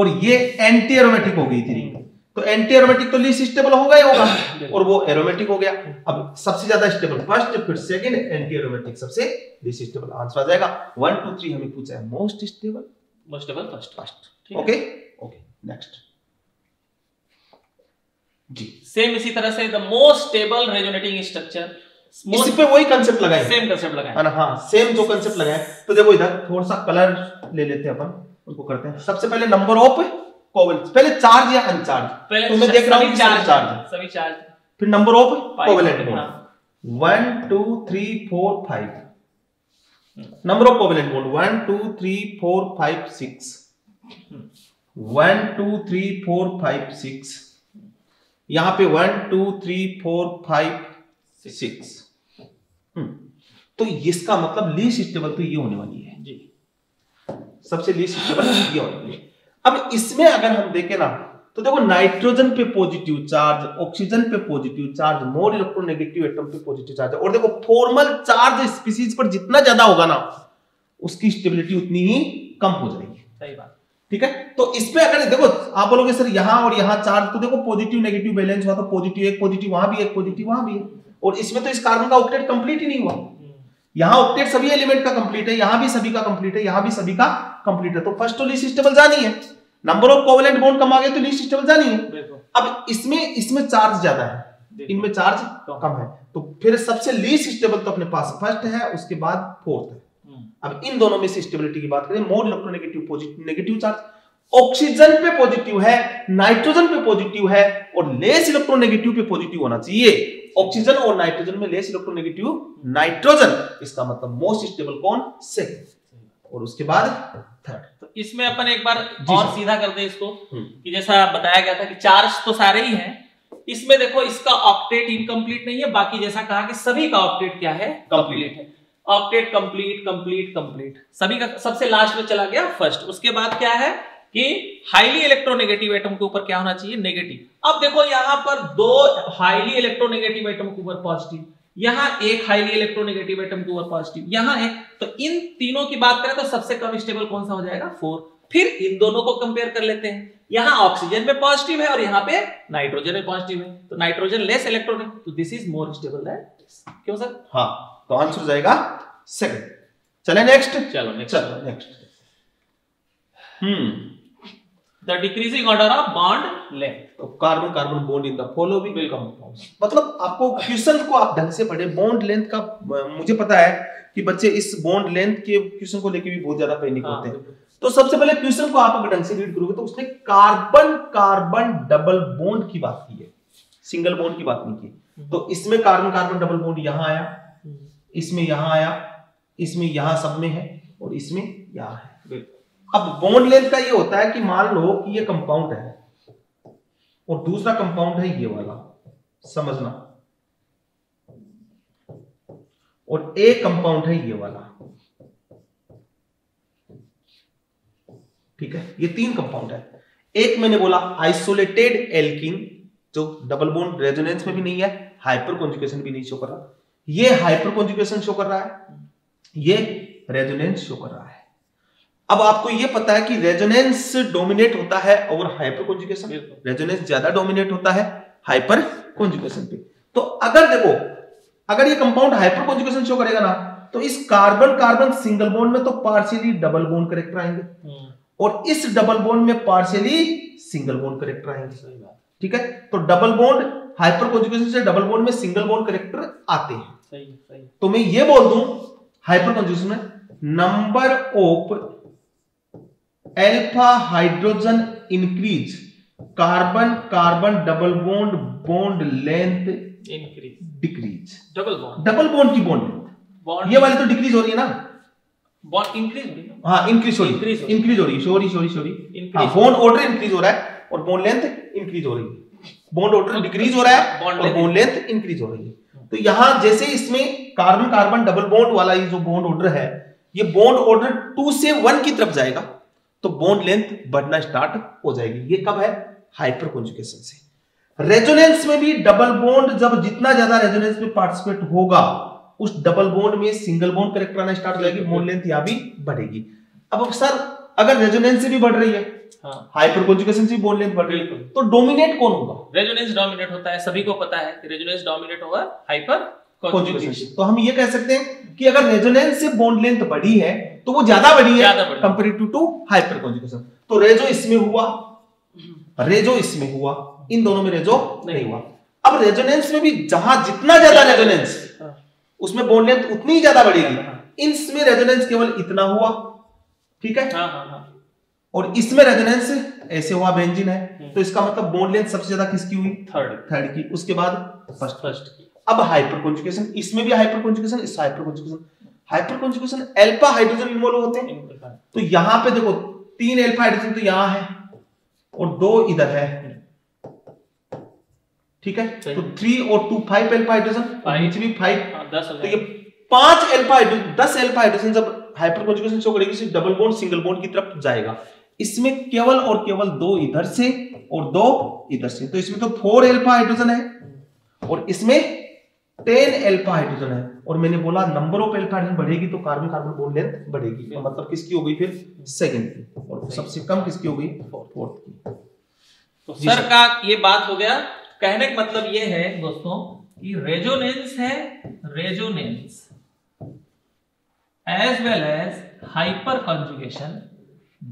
और ये एंटी एरोमेटिक हो गई थी रिंग, तो एंटी एरोमेटिक तो लीस्ट स्टेबल होगा ही होगा और वो एरोमेटिक हो गया। अब सबसे ज्यादा स्टेबल फर्स्ट, फिर सेकंड, एंटी एरोमेटिक, सबसे लीस्ट स्टेबल आंसर आ जाएगा। वन टू थ्री हमें पूछा है most stable, most stable first first. Okay okay, next जी। सेम इसी तरह से the most stable resonating structure, इसी पे वही कंसेप्ट लगाए, सेम कंसेप्ट लगाए। हां, सेम जो कंसेप्ट लगाए। तो देखो इधर थोड़ा सा कलर ले लेते हैं अपन, उनको करते हैं। सबसे पहले नंबर ऑफ कोवेलेंट, पहले चार्ज या अनचार्ज, तो मैं देख रहा हूं चार्ज, चार्ज सभी चार्ज, फिर number of covalent bond one two three four five, number of covalent bond one two three four five six, one two three four five six, यहाँ पे one two three four five six. तो इसका मतलब least stable तो ये होने वाली है जी, सबसे लीस्ट स्टेबल ये होने वाली है। अब इसमें अगर हम देखें ना तो देखो नाइट्रोजन पे पॉजिटिव चार्ज, ऑक्सीजन पे positive charge, more electronegative atom पे पॉजिटिव चार्ज, और देखो फॉर्मल चार्ज स्पीसीज पर जितना ज्यादा होगा ना उसकी स्टेबिलिटी उतनी ही कम हो जाएगी। सही बात, ठीक है। तो इसमें अगर देखो आप बोलोगे सर यहाँ और यहाँ चार्ज, तो देखो पॉजिटिव नेगेटिव बैलेंस हुआ, तो पॉजिटिव एक, पॉजिटिव वहां भी, एक पॉजिटिव वहां भी है। और इसमें तो इस कार्बन का ऑक्टेट कंप्लीट ही नहीं हुआ। यहाँ ऑक्टेट सभी एलिमेंट का कंप्लीट है, यहाँ भी सभी का कंप्लीट है, यहाँ भी सभी का कंप्लीट है। तो फर्स्ट तो लीस्ट स्टेबल जानी है, नंबर ऑफ कोवेलेंट बॉन्ड कम आ गए तो लीस्ट स्टेबल जानी है। अब इसमें इसमें चार्ज ज्यादा है, इनमें चार्ज कम है, तो फिर सबसे लीस्ट स्टेबल तो अपने पास फर्स्ट है, उसके बाद फोर्थ है। अब इन दोनों में से स्टेबिलिटी की बात करें, more electronegative positive negative charge, oxygen पे पॉजिटिव है, नाइट्रोजन पे पॉजिटिव है, और लेस इलेक्ट्रोनेगेटिव पे पॉजिटिव होना चाहिए। ऑक्सीजन और नाइट्रोजन में लेस इलेक्ट्रोनेगेटिव नाइट्रोजन, इसका मतलब मोस्ट स्टेबल कौन? सेकंड, और उसके बाद थर्ड। तो इसमें अपन एक बार और सीधा कर दे इसको, कि जैसा बताया गया था कि चार्ज तो सारे ही हैं। इसमें देखो इसका ऑक्टेट इनकम्प्लीट नहीं है, बाकी जैसा कहा कि सभी का ऑक्टेट क्या है? कंप्लीट है। ऑक्टेट कंप्लीट कंप्लीट कंप्लीट, सभी का सबसे लास्ट में चला गया फर्स्ट। उसके बाद क्या है कि हाईली इलेक्ट्रोनेगेटिव एटम के ऊपर क्या होना चाहिए? नेगेटिव। अब देखो यहाँ पर दो हाईली इलेक्ट्रोनेगेटिव एटम के ऊपर पॉजिटिव, यहाँ एक हाईली इलेक्ट्रोनेगेटिव एटम के ऊपर पॉजिटिव, यहाँ एक। तो इन तीनों की बात करें तो सबसे कम स्टेबल कौन सा हो जाएगा? फोर। फिर इन दोनों को कंपेयर कर लेते हैं। यहाँ ऑक्सीजन पे पॉजिटिव है और यहाँ पे नाइट्रोजन पे पॉजिटिव है, तो नाइट्रोजन लेस इलेक्ट्रॉन है, तो this is more stable than this. क्यों सर? हाँ, तो आंसर जाएगा सेकंड। चलें नेक्स्ट। चलो नेक्स्ट। चलो next. Hmm, the decreasing order of bond length, carbon carbon bond in the following will compound. मतलब आपको क्वेश्चन को आप ढंग से पढ़े। बॉन्ड लेंथ का मुझे पता है कि बच्चे इस बॉन्ड लेंथ के क्वेश्चन को लेके भी बहुत ज्यादा पैनिक होते हैं। तो सबसे पहले क्वेश्चन को आप अगर ढंग से रीड करोगे तो उसने कार्बन कार्बन डबल बॉन्ड की बात की है, सिंगल बॉन्ड की बात नहीं की। तो इसमें कार्बन कार्बन डबल बॉन्ड यहां आया, इसमें यहां आया, इसमें यहां सब में है और इसमें यहां है। अब बॉन्ड लेंथ का ये होता है कि मान लो कि ये कंपाउंड है और दूसरा कंपाउंड है ये वाला, समझना, और एक कंपाउंड है ये वाला, ठीक है, ये तीन कंपाउंड है। एक मैंने बोला आइसोलेटेड एल्किन जो डबल बॉन्ड रेजोनेंस में भी नहीं है, हाइपर कॉन्जुगेशन भी नहीं शो कर रहा, ये हाइपर कॉन्जुगेशन शो कर रहा है, ये रेजोनेंस शो कर रहा है। अब आपको ये पता है कि रेजोनेंस डोमिनेट होता है और हाइपर कॉन्जुगेशन, रेजोनेंस ज्यादा डोमिनेट होता है हाइपर कॉन्जुगेशन पे। तो अगर देखो, अगर ये कंपाउंड हाइपर कॉन्जुगेशन शो करेगा ना, तो इस कार्बन कार्बन सिंगल बॉन्ड में तो पार्शियली डबल बॉन्ड करेक्टर आएंगे और इस डबल बॉन्ड में पार्शियली सिंगल बॉन्ड करेक्टर आएंगे, ठीक है। तो डबल बॉन्ड हाइपर कॉन्जुगेशन से डबल बॉन्ड में सिंगल बॉन्ड करेक्टर आते हैं। सही सही। तो मैं ये बोल दूं हाइपर कॉन्जुगेशन में number of alpha hydrogen increase, carbon carbon double bond bond length increase, decrease, double bond double bond की बॉन्ड लेंथ, ये वाली तो डिक्रीज हो रही है ना, बॉन्ड इंक्रीज हो रही है, हां इंक्रीज हो रही है, इंक्रीज हो रही है, sorry sorry sorry increase, bond order increase हो रहा है और बॉन्ड लेंथ इंक्रीज हो रही है, बॉन्ड ऑर्डर डिक्रीज हो रहा है और बॉन्ड लेंथ इंक्रीज हो रही है। तो यहां जैसे इसमें कार्बन कार्बन डबल बॉन्ड वाला ये जो बॉन्ड ऑर्डर है, ये बॉन्ड ऑर्डर टू से वन की तरफ जाएगा तो बॉन्ड लेंथ बढ़ना स्टार्ट हो जाएगी। ये कब है? हाइपर कॉन्जुगेशन से। रेजोनेंस में भी डबल बॉन्ड जब जितना ज्यादा रेजोनेंस में पार्टिसिपेट होगा उस डबल बॉन्ड में सिंगल बॉन्ड करेक्टर आना स्टार्ट हो जाएगी, बॉन्ड लेंथ यहां भी बढ़ेगी। अब सर अगर रेजोनेंस से भी बढ़ रही है, हाँ, हाइपर कॉन्जुगेशन से भी बॉन्ड लेंथ बढ़ रही है, तो डोमिनेट कौन होगा? रेजोनेंस डोमिनेट होता है, सभी को पता है कि रेजोनेंस डोमिनेट होगा हाइपर कॉन्जुगेशन। तो हम ये कह सकते हैं कि अगर रेजोनेंस से बॉन्ड लेंथ बढ़ी है तो वो ज्यादा बढ़ी है कंपेयर टू हाइपर कॉन्जुगेशन। तो रेजो इसमें हुआ, रेजो इसमें हुआ, इन दोनों में रेजो नहीं हुआ। अब रेजोनेंस में भी जहां जितना ज्यादा रेजोनेंस उसमें बॉन्ड लेंथ उतनी ही ज्यादा बढ़ेगी, इसमें रेजोनेंस केवल इतना हुआ, ठीक है, हाँ, हाँ, हाँ। और इसमें रेजोनेंस ऐसे हुआ, बेंजीन है, तो इसका मतलब बॉन्ड लेंथ सबसे ज्यादा किसकी हुई? थर्ड थर्ड की, उसके बाद फर्स्ट फर्स्ट की। अब हाइपर कॉन्जुगेशन, इसमें भी हाइपर कॉन्जुगेशन, इस hyperconjugation, hyperconjugation alpha hydrogen involve होते हैं। तो यहां पे देखो तीन अल्फा हाइड्रोजन तो यहां है और दो इधर है, ठीक है, तो थ्री और टू फाइव अल्फा हाइड्रोजन, नीचे भी फाइव, दस, तो ये पांच अल्फा हाइड्रोजन, दस अल्फा हाइड्रोजन जब हाइपर कॉन्जुगेशन शो करेगी सिर्फ डबल बॉन्ड सिंगल बॉन्ड की तरफ जाएगा। इसमें केवल और केवल दो इधर से और दो इधर से, तो इसमें तो फोर अल्फा हाइड्रोजन है और इसमें टेन अल्फा हाइड्रोजन है। और मैंने बोला नंबर ऑफ अल्फा हाइड्रोजन बढ़ेगी तो कार्बन कार्बन बॉन्ड लेंथ बढ़ेगी, तो मतलब किसकी हो गई फिर? सेकंड की। और सबसे कम किसकी हो गई? फोर्थ की। तो सर का ये बात हो गया। कहने का मतलब ये है दोस्तों कि रेजोनेंस है, resonance as well as hyperconjugation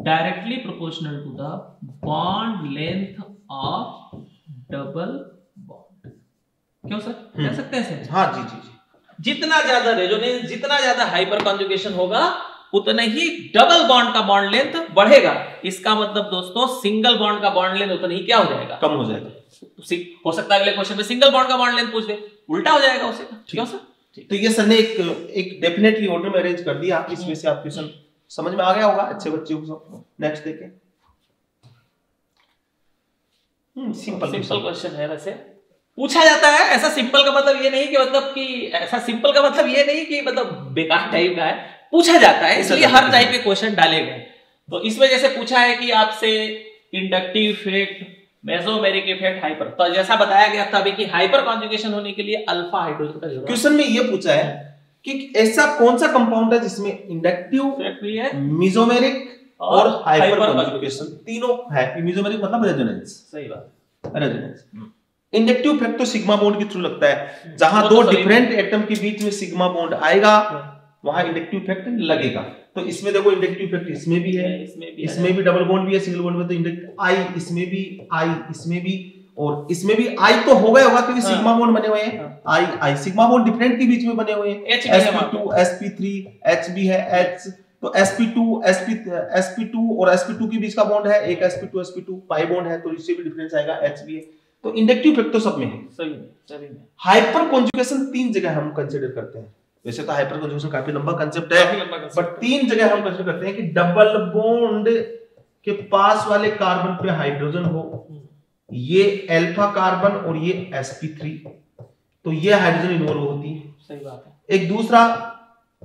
directly proportional to the bond length of double bond. क्यों सर? कह सकते हैं सर? हाँ जी जी जी। जितना ज्यादा रेजोनेंस, जितना ज्यादा हाइपर कॉन्जुगेशन होगा उतना ही डबल बॉन्ड का बॉन्ड लेंथ बढ़ेगा। इसका मतलब दोस्तों सिंगल बॉन्ड का बॉन्ड लेंथ उतना ही क्या हो जाएगा? कम हो जाएगा। हो सकता है अगले क्वेश्चन में सिंगल बॉन्ड का बॉन्ड लेंथ पूछ दे, उल्टा हो जाएगा उसे। ठीक है सर? तो ये सर ने एक एक डेफिनेटली ऑर्डर में अरेंज कर दिया, इसमें से आप क्वेश्चन समझ में आ गया होगा अच्छे बच्चों को। नेक्स्ट देखें। हम्म, सिंपल सिंपल क्वेश्चन है। वैसे पूछा जाता है ऐसा सिंपल का मतलब ये नहीं कि मतलब कि ऐसा सिंपल का मतलब ये नहीं कि मतलब बेकार टाइप का है, पूछा जाता है इसलिए हर टाइप के क्वेश्चन डाले गए। तो इसमें जैसे पूछा है कि आपसे inductive effect, mesomeric effect, hyper, तो जैसा बताया गया था अभी कि हाइपर कॉन्जुगेशन होने के लिए अल्फा हाइड्रोजन का जरूरत है। क्वेश्चन में ये पूछा है कि ऐसा कौन सा कंपाउंड है जिसमें इंडक्टिव इफेक्ट भी है, मेसोमेरिक और हाइपर कंजुगेशन, तीनों है इमीजोमेरिक मतलब रेजोनेंस। सही बात, resonance. Inductive factor sigma bond के थ्रू लगता है, जहां दो डिफरेंट एटम के बीच में सिग्मा बॉन्ड आएगा वहां इंडक्टिव फैक्टर लगेगा। तो इसमें देखो इंडक्टिव फैक्टर इसमें भी है, इसमें भी, इसमें भी डबल बॉन्ड भी है, सिंगल बॉन्ड में तो इंडक्टिव आई, इसमें भी आई, इसमें भी और इसमें भी आई तो होगा होगा क्योंकि सिग्मा बॉन्ड बने हुए हैं। I I sigma bond different के बीच में बने हुए हैं। S P two, S P three, H भी है, एच तो S P two, S P two और एस पी टू के बीच का बॉन्ड है, एक S P two S P two pi bond है तो इससे भी डिफरेंस आएगा, एच भी है। तो इंडक्टिव फैक्टर सब में है। सही है, सही है। हाइपर कॉन्जुगेशन तीन जगह हम कंसीडर करते हैं। वैसे तो हाइपर कॉन्जुगेशन काफी लंबा कांसेप्ट है, बट तीन जगह हम कंसीडर करते हैं कि डबल बॉन्ड के पास वाले कार्बन पे हाइड्रोजन हो, ये अल्फा कार्बन और ये एस पी थ्री, तो ये हाइड्रोजन इन्वॉल्व होती है। सही बात है। एक दूसरा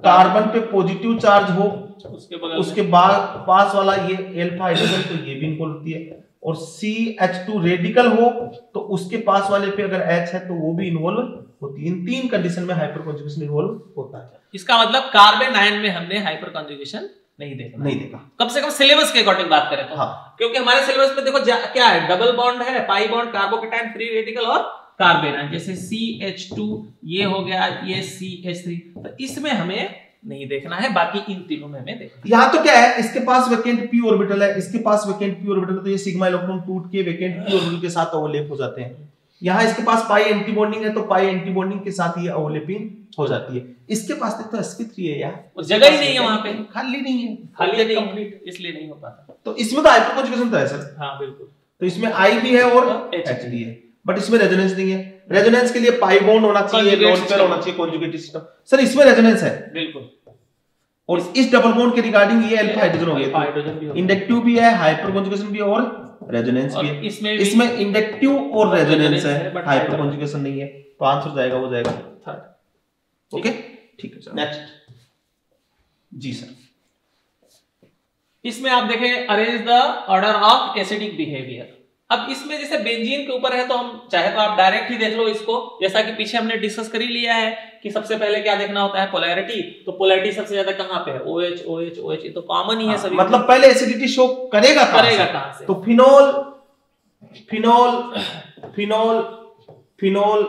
कार्बन पे पॉजिटिव चार्ज हो, उसके बगल उसके बाद पास वाला ये अल्फा हाइड्रोजन तो ये भी इन्वॉल्व होती है, और सी एच टू रेडिकल हो तो उसके पास वाले पे अगर H है तो वो भी इन्वॉल्व होती है। इन तीन कंडीशन में हाइपर कॉन्जुगेशन इन्वॉल्व होता है। इसका मतलब कार्बन आयन में हमने हाइपर कॉन्जुगेशन नहीं देखा, नहीं देखा। कम से कम सिलेबस के अकॉर्डिंग बात करें तो, हाँ। क्योंकि हमारे सिलेबस पे देखो क्या है, डबल बॉन्ड है, pi bond, carbocation, free radical और कार्बेन आयन, जैसे सी एच टू ये हो गया, ये सी एच थ्री, तो इसमें हमें नहीं देखना है, बाकी इन तीनों में हमें देखना है। यहाँ तो क्या है, इसके पास वेकेंट पी ऑर्बिटल है, इसके पास वेकेंट पी ऑर्बिटल है, तो ये सिग्मा इलेक्ट्रॉन टूट के वेकेंट पी ऑर्बिटल के साथ ओवरलैप हो जाते हैं। यहाँ इसके पास पाई एंटी बॉन्डिंग है तो पाई एंटी बॉन्डिंग के साथ ये ओवरलैपिंग हो जाती है। इसके पास तो एस पी थ्री है यार, जगह ही नहीं है वहां पे, खाली नहीं है, खाली नहीं कंप्लीट, इसलिए नहीं हो पाता। तो इसमें तो हाइपर कॉन्जुगेशन तो है सर, हां बिल्कुल, तो इसमें आई भी है और एच भी है, बट इसमें रेजोनेंस नहीं है। रेजोनेंस के लिए पाई बॉन्ड होना चाहिए, डॉट पेयर होना चाहिए, कॉन्जुगेट सिस्टम। सर इसमें रेजोनेंस है बिल्कुल, और इस डबल बॉन्ड के रिगार्डिंग ये अल्फा हाइड्रोजन हो गया, इंडक्टिव भी है, हाइपर कॉन्जुगेशन भी है और रेजोनेंस भी है। इसमें इसमें इंडक्टिव और रेजोनेंस है, हाइपर कॉन्जुगेशन नहीं है, तो आंसर जाएगा वो जाएगा थर्ड। ओके ठीक है सर, नेक्स्ट जी सर। इसमें आप देखें arrange the order of acidic behaviour. अब इसमें जैसे बेंजीन के ऊपर है तो हम चाहे तो आप डायरेक्ट ही देख लो इसको, जैसा कि पीछे हमने डिस्कस कर ही लिया है कि सबसे पहले क्या देखना होता है, पोलैरिटी। तो पोलैरिटी सबसे ज्यादा कहाँ पे है, OH, OH, OH, तो कॉमन ही है सभी। मतलब पहले एसिडिटी शो करेगा करेगा कहाँ से? तो फिनोल फिनोल फिनोल फिनोल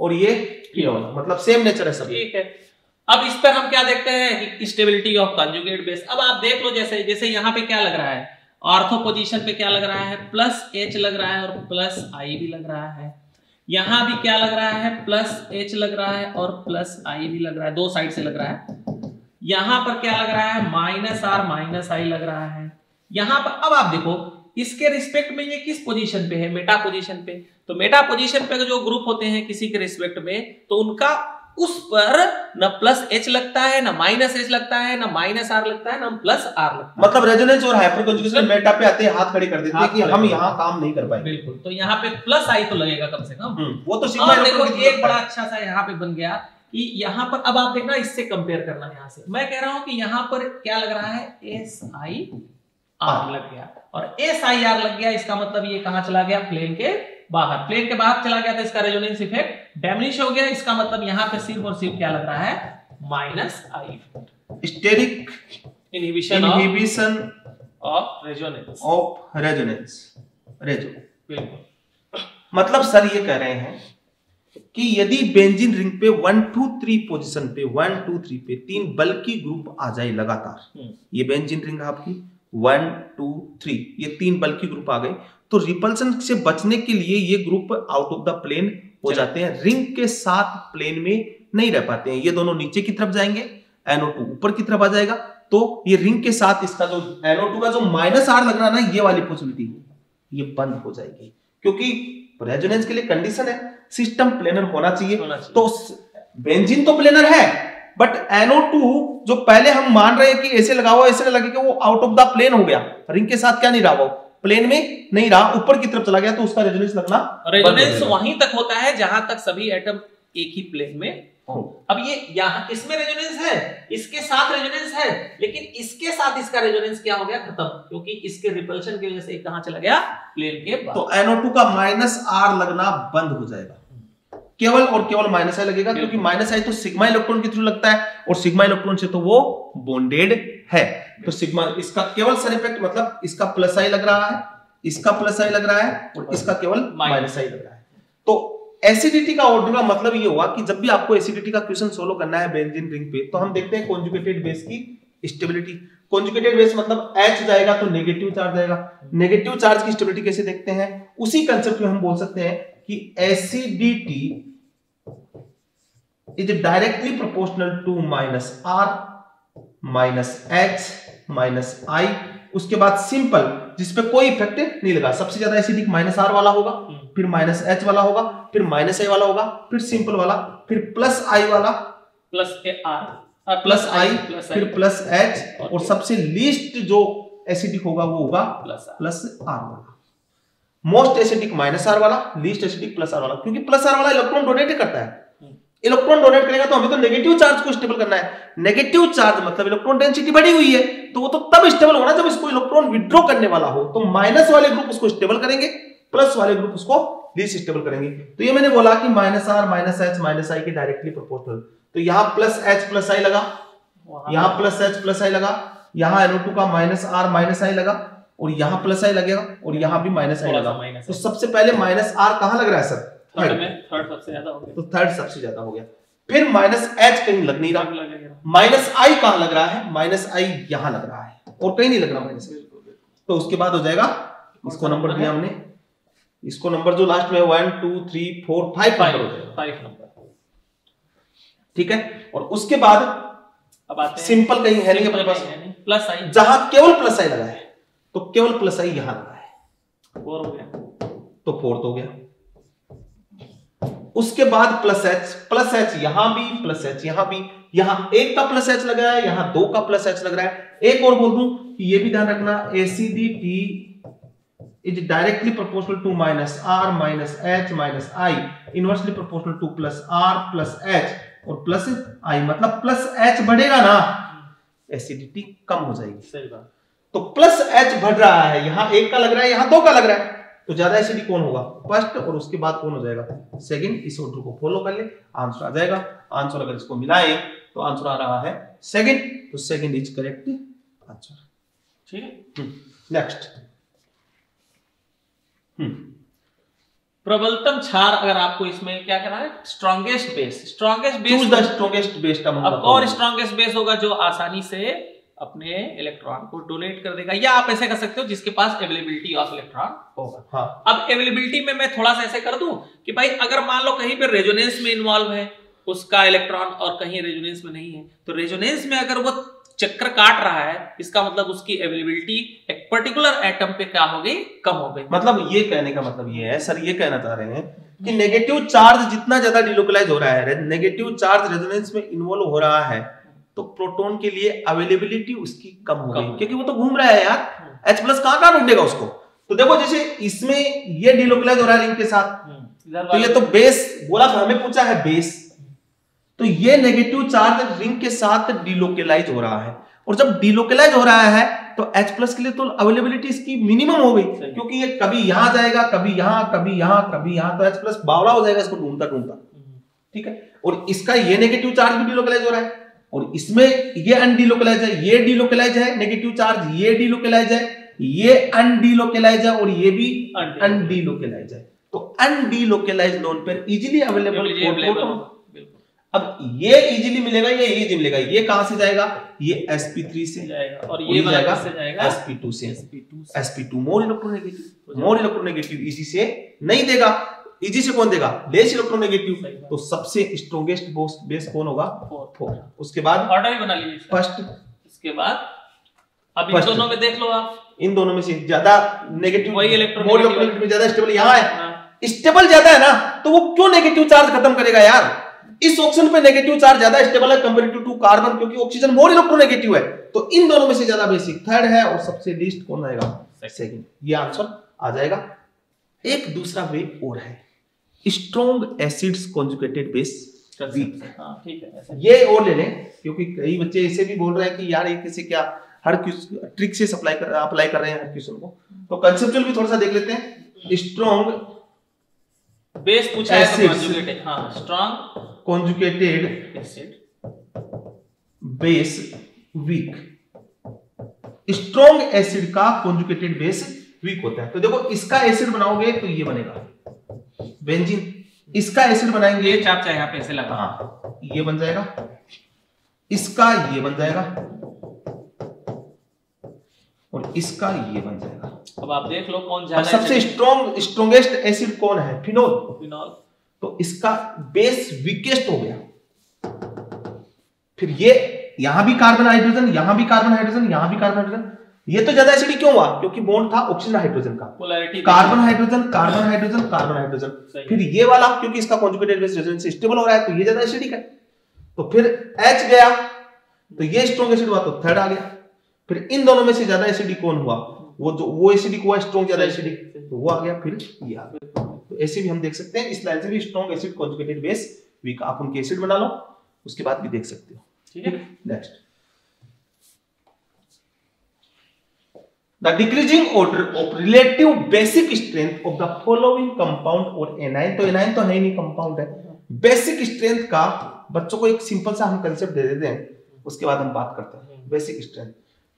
और ये फिनोल, मतलब सेम नेचर है सब, ठीक है। अब इस पर हम क्या देखते हैं, स्टेबिलिटी ऑफ कंजुगेट बेस। अब आप देख लो जैसे जैसे यहाँ पे क्या लग रहा है, ऑर्थो पोजीशन पे क्या लग रहा है, प्लस एच लग रहा है और प्लस आई भी लग रहा है। यहाँ भी क्या लग रहा है, प्लस एच लग रहा है और प्लस आई भी लग रहा है, दो साइड से लग रहा है। यहाँ पर क्या लग रहा है, माइनस आर माइनस आई लग रहा है यहाँ पर। अब आप देखो इसके रिस्पेक्ट में ये किस पोजीशन पे है, मेटा पोजीशन पे। तो मेटा पोजीशन पे जो ग्रुप होते हैं किसी के रिस्पेक्ट में, तो उनका उस पर ना प्लस एच लगता है, ना माइनस एच लगता है, ना माइनस आर लगता है, ना प्लस आर लगता है। मतलब रेजोनेंस और हाइपर कॉन्जुगेशन मेटा पे आते हैं, हाथ खड़े कर देते हैं कि हम यहाँ काम नहीं कर पाए। बिल्कुल, तो यहाँ पे प्लस आई तो लगेगा कम से कम, वो तो सिग्मा इलेक्ट्रॉन की। एक बड़ा अच्छा सा यहाँ पे बन गया कि यहाँ पर अब आप देखना इससे कंपेयर करना है। यहाँ से मैं कह रहा हूँ कि यहाँ पर क्या लग रहा है, एस आई आर लग गया और एस आई आर लग गया, इसका मतलब ये कहाँ चला गया, प्लेन के बाहर, प्लेन के बाहर चला गया था, इसका रेजोनेंस इफेक्ट डैमिनिश हो गया। इसका मतलब यहाँ पे सिर्फ और सिर्फ क्या लग रहा है, minus I. Steric inhibition inhibition of resonance of resonance रेजो बिल्कुल। मतलब सर ये कह रहे हैं कि यदि बेंजीन रिंग पे वन टू थ्री पोजीशन पे वन टू थ्री पे तीन बल्कि ग्रुप आ जाए लगातार, ये बेंजीन रिंग आपकी वन टू थ्री, ये तीन बल्कि ग्रुप आ गए, तो रिपल्सन से बचने के लिए ये group out of the plane हो जाते हैं, रिंग के साथ प्लेन में नहीं रह पाते हैं। ये दोनों नीचे की तरफ जाएंगे, एन ओ टू ऊपर की तरफ आ जाएगा, तो ये रिंग के साथ इसका जो एन ओ टू का जो माइनस आर लग रहा है ना, ये वाली पॉसिबिलिटी ये बंद हो जाएगी, क्योंकि रेजोनेंस के लिए कंडीशन है सिस्टम प्लेनर होना चाहिए, होना चाहिए। तो बेंजीन तो प्लेनर है, बट एन ओ टू जो पहले हम मान रहे हैं कि ऐसे लगा हुआ, ऐसे लगेगा, वो आउट ऑफ द प्लेन हो गया, रिंग के साथ क्या नहीं रहा, वो प्लेन में नहीं रहा, ऊपर की तरफ चला गया, तो उसका रेजोनेंस लगना, रेजोनेंस वहीं तक होता है जहां तक सभी एटम एक ही प्लेन में हो। अब ये यहाँ इसमें रेजोनेंस है, इसके साथ रेजोनेंस है, लेकिन इसके साथ इसका रेजोनेंस क्या हो गया, खत्म, क्योंकि इसके रिपल्शन की वजह से कहां चला गया, प्लेन के बाहर। तो एन ओ टू का माइनस आर लगना बंद हो जाएगा, केवल और केवल माइनस आई लगेगा, क्योंकि माइनस आई तो सिग्मा इलेक्ट्रॉन के थ्रू लगता है और सिग्मा इलेक्ट्रॉन से तो वो बॉन्डेड है। तो सिग्मा इसका केवल सर इफेक्ट मतलब इसका प्लस आई लग रहा है, इसका प्लस आई लग रहा है और इसका केवल माइनस आई लग रहा है। तो एसिडिटी का ऑर्डर का मतलब ये हुआ कि जब भी आपको एसिडिटी का क्वेश्चन सोल्व करना है बेंजीन रिंग पे, तो हम देखते हैं कॉन्जुगेटेड बेस की स्टेबिलिटी। कॉन्जुगेटेड बेस मतलब H जाएगा तो नेगेटिव चार्ज आएगा, नेगेटिव चार्ज की स्टेबिलिटी कैसे देखते हैं, उसी कंसेप्ट में हम बोल सकते हैं कि acidity is directly proportional to minus R minus H minus I, उसके बाद सिंपल जिसपे कोई इफेक्ट नहीं लगा। सबसे ज्यादा एसिडिक माइनस आर वाला होगा, फिर माइनस एच वाला होगा, फिर माइनस आई वाला होगा, फिर सिंपल वाला, फिर प्लस आई वाला, प्लस आर प्लस आई, फिर प्लस एच, और सबसे लीस्ट जो एसिडिक होगा वो होगा प्लस आर वाला। मोस्ट एसिडिक माइनस आर वाला, लीस्ट एसिडिक प्लस आर वाला, क्योंकि प्लस आर वाला इलेक्ट्रॉन डोनेट करता है। इलेक्ट्रॉन डोनेट करेगा तो हमें तो नेगेटिव चार्ज को स्टेबल करना है। नेगेटिव चार्ज मतलब इलेक्ट्रॉन डेंसिटी बढ़ी हुई है, तो वो तो तब स्टेबल होना जब इसको इलेक्ट्रॉन विथड्रॉ करने वाला हो। तो माइनस वाले ग्रुप उसको स्टेबल करेंगे, प्लस वाले ग्रुप उसको लीस्ट स्टेबल करेंगे। तो ये मैंने बोला कि minus R minus H minus I के डायरेक्टली प्रोपोर्शनल। तो यहाँ प्लस एच प्लस आई लगा, यहाँ प्लस एच प्लस आई लगा, यहाँ एनओ टू का माइनस आर माइनस आई लगा, और यहाँ प्लस आई लगेगा, और यहाँ भी माइनस आई लगा। तो सबसे पहले माइनस आर कहाँ लग रहा है सर? थर्ड में, थर्ड सबसे ज्यादा हो गया, तो थर्ड सबसे ज्यादा हो गया। फिर माइनस एच कहीं लग नहीं रहा, माइनस आई कहाँ लग रहा है? माइनस आई यहाँ लग रहा है और कहीं नहीं लग रहा माइनस। तो उसके बाद हो जाएगा, इसको नंबर दिया हमने, इसको नंबर जो लास्ट में one two three four five five five number, ठीक है। और उसके बाद अब आते हैं सिंपल, कहीं है नहीं अपने पास प्लस आई, जहां केवल प्लस आई लगा है, तो केवल प्लस आई यहाँ लगा है, फोर हो गया, तो फोर्थ हो गया। उसके बाद प्लस एच, प्लस एच यहां भी, प्लस एच यहां भी, यहां एक का प्लस एच लग रहा है, यहां दो का प्लस एच लग रहा है। एक और बोल दूं कि ये भी ध्यान रखना, acidity is directly proportional to minus R minus H minus I, inversely proportional to plus R plus H और प्लस आई। मतलब प्लस एच बढ़ेगा ना, एसिडिटी कम हो जाएगी। सही बात। तो प्लस एच बढ़ रहा है, यहां एक का लग रहा है, यहां दो का लग रहा है, तो ज्यादा एसिडिक कौन होगा? फर्स्ट। और उसके बाद कौन हो जाएगा? सेकंड। इस ऑर्डर को फॉलो कर ले, आंसर आ जाएगा। आंसर अगर इसको मिलाएं तो आंसर आ रहा है सेकंड, तो सेकंड इज करेक्ट आंसर। ठीक है, नेक्स्ट। प्रबलतम क्षार, अगर आपको इसमें क्या करना है, strongest base, strongest base, choose the strongest base का मतलब, और स्ट्रॉन्गेस्ट बेस होगा जो आसानी से अपने इलेक्ट्रॉन को डोनेट कर देगा, या आप ऐसे कर सकते हो जिसके पास अवेलेबिलिटी ऑफ इलेक्ट्रॉन होगा। हाँ। अब अवेलेबिलिटी में मैं थोड़ा सा ऐसे कर दूं कि भाई अगर मान लो कहीं पे रेजोनेंस में इन्वॉल्व है उसका इलेक्ट्रॉन और कहीं रेजोनेंस में नहीं है, तो रेजोनेंस में अगर वो चक्कर काट रहा है, इसका मतलब उसकी अवेलेबिलिटी एक पर्टिकुलर एटम पे क्या हो गई? कम हो गई। मतलब ये कहने का मतलब ये है सर, ये कहना चाह रहे हैं कि नेगेटिव चार्ज जितना ज्यादा डिलोकलाइज हो रहा है, नेगेटिव चार्ज रेजोनेंस में इन्वॉल्व हो रहा है, तो प्रोटॉन के लिए अवेलेबिलिटी उसकी कम हो गई, क्योंकि वो तो घूम रहा है यार। H प्लस कहाँ कहाँ ढूंढेगा उसको? तो देखो जैसे इसमें ये डिलोकलाइज हो रहा है रिंग के साथ, तो ये तो बेस बोला, हमें पूछा है बेस, तो ये नेगेटिव चार्ज रिंग के साथ डिलोकलाइज हो रहा है, और जब डिलोकलाइज हो रहा है तो H प्लस के लिए तो अवेलेबिलिटी इसकी मिनिमम हो गई, क्योंकि ये कभी यहाँ जाएगा, कभी यहाँ, कभी यहाँ, कभी यहाँ, तो H प्लस बावला हो जाएगा इसको ढूंढता ढूंढता। ठीक है, और इसका ये नेगेटिव चार्ज भी डिलोकलाइज हो रहा है, और इसमें ये अनडिलोकलाइज है, ये डीलोकलाइज है नेगेटिव चार्ज, ये डीलोकलाइज है, ये अनडीलोकलाइज है, और ये भी अनडीलोकलाइज है। तो अनडीलोकलाइज लोन पर इजीली अवेलेबल फोटोन, अब ये इजीली मिलेगा, ये इजी मिलेगा। ये कहां से जाएगा? ये एस पी थ्री से जाएगा, और ये जाएगा एस पी टू से। S P two more electronegative, more electronegative easy से नहीं देगा, इजी से कौन देगा? Less electronegative. तो सबसे स्ट्रॉन्गेस्ट बेस कौन होगा? फोर। उसके बाद ऑर्डर भी बना लीजिए फर्स्ट, इसके बाद अब इन दोनों में देख लो आप, इन दोनों में से ज्यादा नेगेटिव वही इलेक्ट्रोनेगेटिव, ज्यादा स्टेबल यहाँ है, स्टेबल ज्यादा है ना, तो वो क्यों नेगेटिव चार्ज खत्म करेगा यार? इस ऑप्शन पे नेगेटिव चार्ज ज्यादा स्टेबल है कंपैरेटिव टू कार्बन, क्योंकि ऑक्सीजन मोर इलेक्ट्रोनेगेटिव है, तो इन दोनों में से ज्यादा बेसिक थर्ड है, और सबसे लीस्ट कौन आएगा? सेकंड। ये आंसर आ जाएगा। एक दूसरा वे और है, strong acids conjugated base weak. हाँ, ठीक है, ये और ले लें, क्योंकि कई बच्चे ऐसे भी बोल रहे हैं कि यार ये कैसे क्या हर ट्रिक से अप्लाई कर अप्लाई कर रहे हैं हर क्वेश्चन को, तो कंसेप्चुअल भी थोड़ा सा देख लेते हैं। स्ट्रॉन्ग बेस पूछा है कॉन्जुगेटेड, हां, strong conjugated acid base weak. Strong acid का कॉन्जुगेटेड बेस वीक होता है। तो देखो इसका एसिड बनाओगे तो ये बनेगा बेंजीन, इसका एसिड बनाएंगे आप चाहे यहाँ पे ऐसे लगा, हाँ ये बन जाएगा, इसका ये बन जाएगा और इसका ये बन जाएगा। अब आप देख लो कौन ज्यादा सबसे स्ट्रॉन्ग स्ट्रॉन्गेस्ट एसिड कौन है, फिनोल। फिनोल तो इसका बेस वीकेस्ट हो गया। फिर ये यहां भी कार्बन हाइड्रोजन, यहां भी कार्बन हाइड्रोजन, यहां भी कार्बन हाइड्रोजन, ये तो ज्यादा एसिड क्यों हुआ, क्योंकि बॉन्ड था ऑक्सीजन हाइड्रोजन का, carbon hydrogen carbon hydrogen carbon hydrogen. फिर ये वाला क्योंकि इसका कॉन्जुगेटेड बेस रेजोनेंस से स्टेबल हो रहा है तो ये ज्यादा एसिडिक है। तो फिर H गया तो ये स्ट्रॉन्ग एसिड हुआ तो थर्ड आ गया। फिर इन दोनों में से ज्यादा एसिडिक कौन हुआ, वो जो वो एसिडिक हुआ स्ट्रॉन्ग ज्यादा एसिडिक तो वो आ गया, फिर ये आ गया। तो ऐसे भी हम देख सकते हैं, इस लाइन से भी strong acid conjugated base weak, आप उनके एसिड बना लो उसके बाद भी देख सकते हो। ठीक है, next The decreasing order of relative basic strength of the following compound or anion। तो anion तो है ही नहीं, compound है। Basic strength का बच्चों को एक सिंपल सा हम कंसेप्ट दे देते हैं, उसके बाद हम बात करते हैं। Basic strength,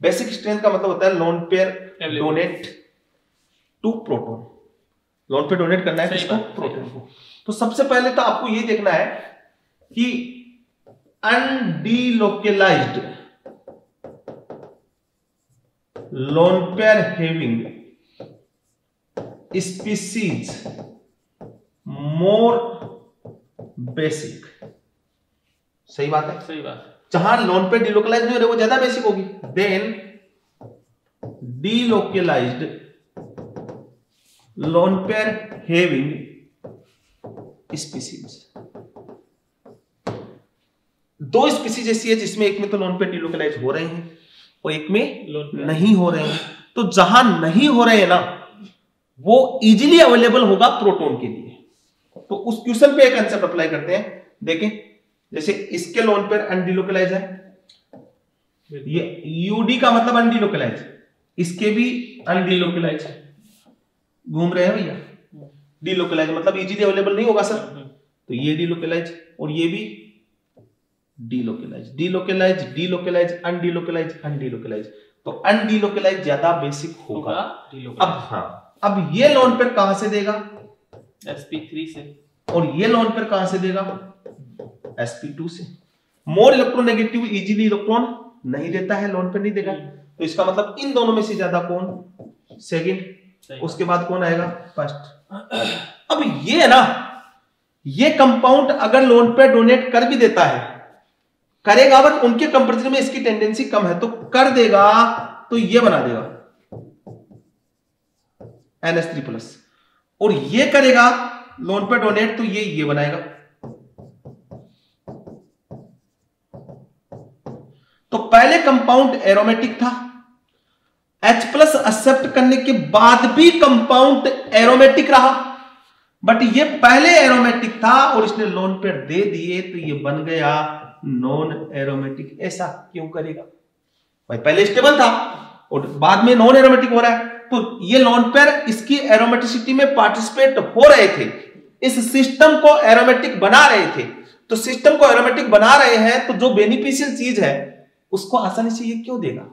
basic strength का मतलब होता है lone pair donate to proton, lone pair donate करना है किसको, प्रोटॉन को। तो सबसे पहले तो आपको ये देखना है कि undilocalized lone pair having species more basic, सही बात है, सही बात। जहां lone pair delocalized नहीं हो रहे वो ज्यादा बेसिक होगी, then delocalized lone pair having species। दो स्पीसीज ऐसी है जिसमें एक में तो lone pair delocalized हो रहे हैं और एक में नहीं हो रहे हैं। तो जहां नहीं हो रहे हैं ना वो इजीली अवेलेबल होगा प्रोटॉन के लिए। तो उस क्वेश्चन पे एक कंसेप्ट अप्लाई करते हैं, देखें जैसे इसके लोन पर अनडिलोकलाइज है, ये यूडी का मतलब अनडिलोकलाइज, इसके भी अनडिलोकलाइज, घूम रहे हैं भैया, डिलोकलाइज मतलब इजीली अवेलेबल नहीं होगा सर, तो ये डिलोकलाइज और ये भी delocalize, delocalize, delocalize, undelocalize, undelocalize. तो अनडीलोकलाइज ज्यादा बेसिक होगा। अब हाँ, अब ये लोन पर कहां से देगा, एस पी थ्री से, और ये लोन पर कहां से देगा, एस पी टू से। मोर इलेक्ट्रोनेगेटिव इजीली इलेक्ट्रॉन नहीं देता है, लोन पर नहीं देगा, तो इसका मतलब इन दोनों में से ज्यादा कौन, सेकेंड, उसके बाद कौन आएगा, फर्स्ट। अब ये है ना, ये कंपाउंड अगर लोन पर डोनेट कर भी देता है, करेगा बट उनके कंपैरिजन में इसकी टेंडेंसी कम है, तो कर देगा तो ये बना देगा एन एस थ्री प्लस, और ये करेगा लोन पे डोनेट तो ये ये बनाएगा। तो पहले कंपाउंड एरोमेटिक था, H प्लस एक्सेप्ट करने के बाद भी कंपाउंड एरोमेटिक रहा, बट ये पहले एरोमेटिक था और इसने लोन पे दे दिए तो ये बन गया नॉन एरोमेटिक। ऐसा क्यों करेगा भाई, पहले स्टेबल था और बाद में नॉन एरोमेटिक हो रहा है, तो ये लोन पेयर इसकी एरोमेटिसिटी में पार्टिसिपेट हो रहे थे, इस सिस्टम को एरोमेटिक बना रहे थे। तो सिस्टम को एरोमेटिक बना रहे हैं तो जो बेनिफिशियल चीज है उसको आसानी से ये क्यों देगा,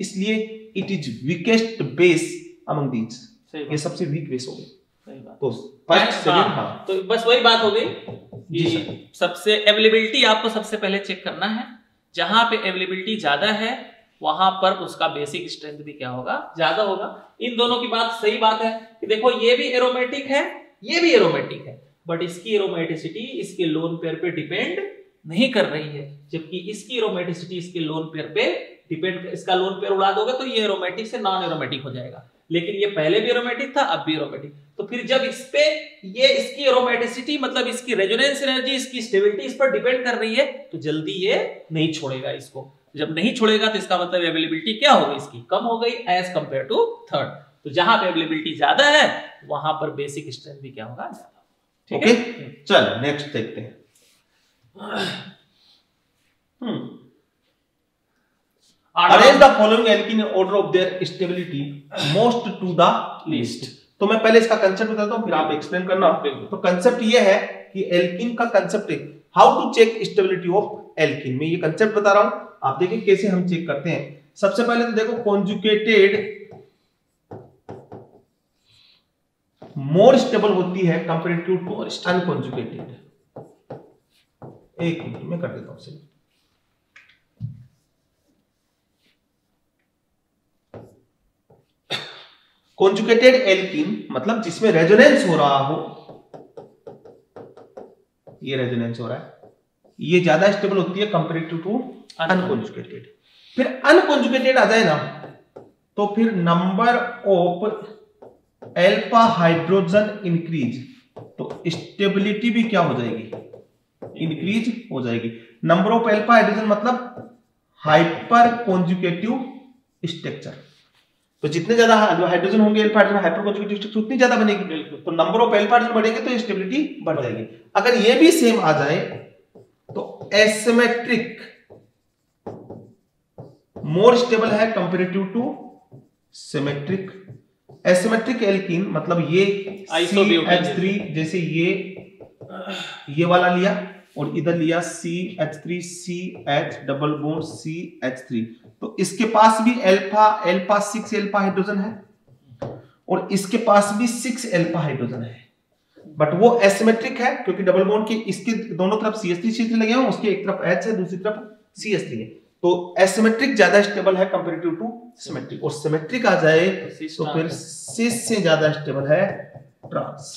इसलिए it is weakest base among these, ये सबसे वीक बेस हो गया। तो फर्स्ट हाँ। तो बस वही बात हो गई, सबसे अवेलेबिलिटी आपको सबसे पहले चेक करना है, जहां पे अवेलेबिलिटी ज्यादा है वहां पर उसका बेसिक स्ट्रेंथ भी क्या होगा, ज्यादा होगा। इन दोनों की बात सही बात है कि देखो ये भी एरोमेटिक है, ये भी एरोमेटिक है, बट इसकी एरोमेटिसिटी इसके लोन पेयर पे डिपेंड नहीं कर रही है, जबकि इसकी एरोमेटिसिटी इसके लोन पेयर पे डिपेंड, इसका लोन पेयर उड़ा दोगे तो ये एरोमेटिक से नॉन एरोमेटिक हो जाएगा। लेकिन ये पहले भी एरोमेटिक था, अब भी एरोमेटिक, तो फिर जब इस पे ये इसकी एरोमेटिसिटी मतलब इसकी रेजोनेंस एनर्जी, इसकी स्टेबिलिटी इस पर डिपेंड कर रही है, तो जल्दी ये नहीं छोड़ेगा इसको। जब नहीं छोड़ेगा तो इसका मतलब अवेलेबिलिटी क्या होगी, इसकी कम हो गई एज कंपेयर टू थर्ड। तो जहां पे अवेलेबिलिटी ज्यादा है वहां पर बेसिक स्ट्रेंथ भी क्या होगा, ज्यादा। ठीक है, चल नेक्स्ट देखते हैं। Arrange the following alkene order of their stability most to the least। तो मैं पहले इसका कंसेप्ट बताता हूं, फिर आप एक्सप्लेन करना। तो कंसेप्ट ये है कि एल्किन का कंसेप्ट है, how to check stability of alkene. मैं ये कंसेप्ट बता रहा हूं, आप देखिए कैसे हम चेक करते हैं। सबसे पहले तो देखो कॉन्जुगेटेड मोर स्टेबल होती है कंपेयर टू अनकॉन्जुगेटेड। एक मिनट में कर देता हूं सिर्फ। कॉन्जुगेटेड एल्किन मतलब जिसमें रेजोनेंस हो रहा हो, ये रेजोनेंस हो रहा है, ये ज्यादा स्टेबल होती है कंपेयर टू अनकॉन्जुगेटेड। फिर अनकॉन्जुगेटेड आ जाए ना तो फिर number of alpha hydrogen increase, तो स्टेबिलिटी भी क्या हो जाएगी, इंक्रीज हो जाएगी। नंबर ऑफ एल्फा हाइड्रोजन मतलब हाइपर कॉन्जुगेटिव स्ट्रक्चर, तो जितने ज्यादा हाइड्रोजन होंगे alpha hydrogen hyper conjugative structure उतनी ज्यादा बनेगी, तो नंबर ऑफ एल्फा हाइड्रोजन बढ़ेंगे तो स्टेबिलिटी बढ़ जाएगी। अगर ये भी सेम आ जाए तो एसिमेट्रिक मोर स्टेबल है comparative to symmetric. Asymmetric alkene मतलब ये सी एच थ्री, जैसे ये ये वाला लिया और इधर लिया C H three C H double bond C H three, तो इसके पास भी alpha alpha six alpha hydrogen है और इसके पास भी सिक्स एल्फा हाइड्रोजन है, बट वो एसिमेट्रिक है क्योंकि डबल बॉन्ड के इसके दोनों तरफ C H three C H three लगे हैं, उसके एक तरफ H है दूसरी तरफ सी एच थ्री है, तो एसिमेट्रिक ज्यादा स्टेबल है कंपैरेटिव टू सिमेट्रिक। और सिमेट्रिक आ जाए तो फिर सिस से ज्यादा स्टेबल है ट्रांस।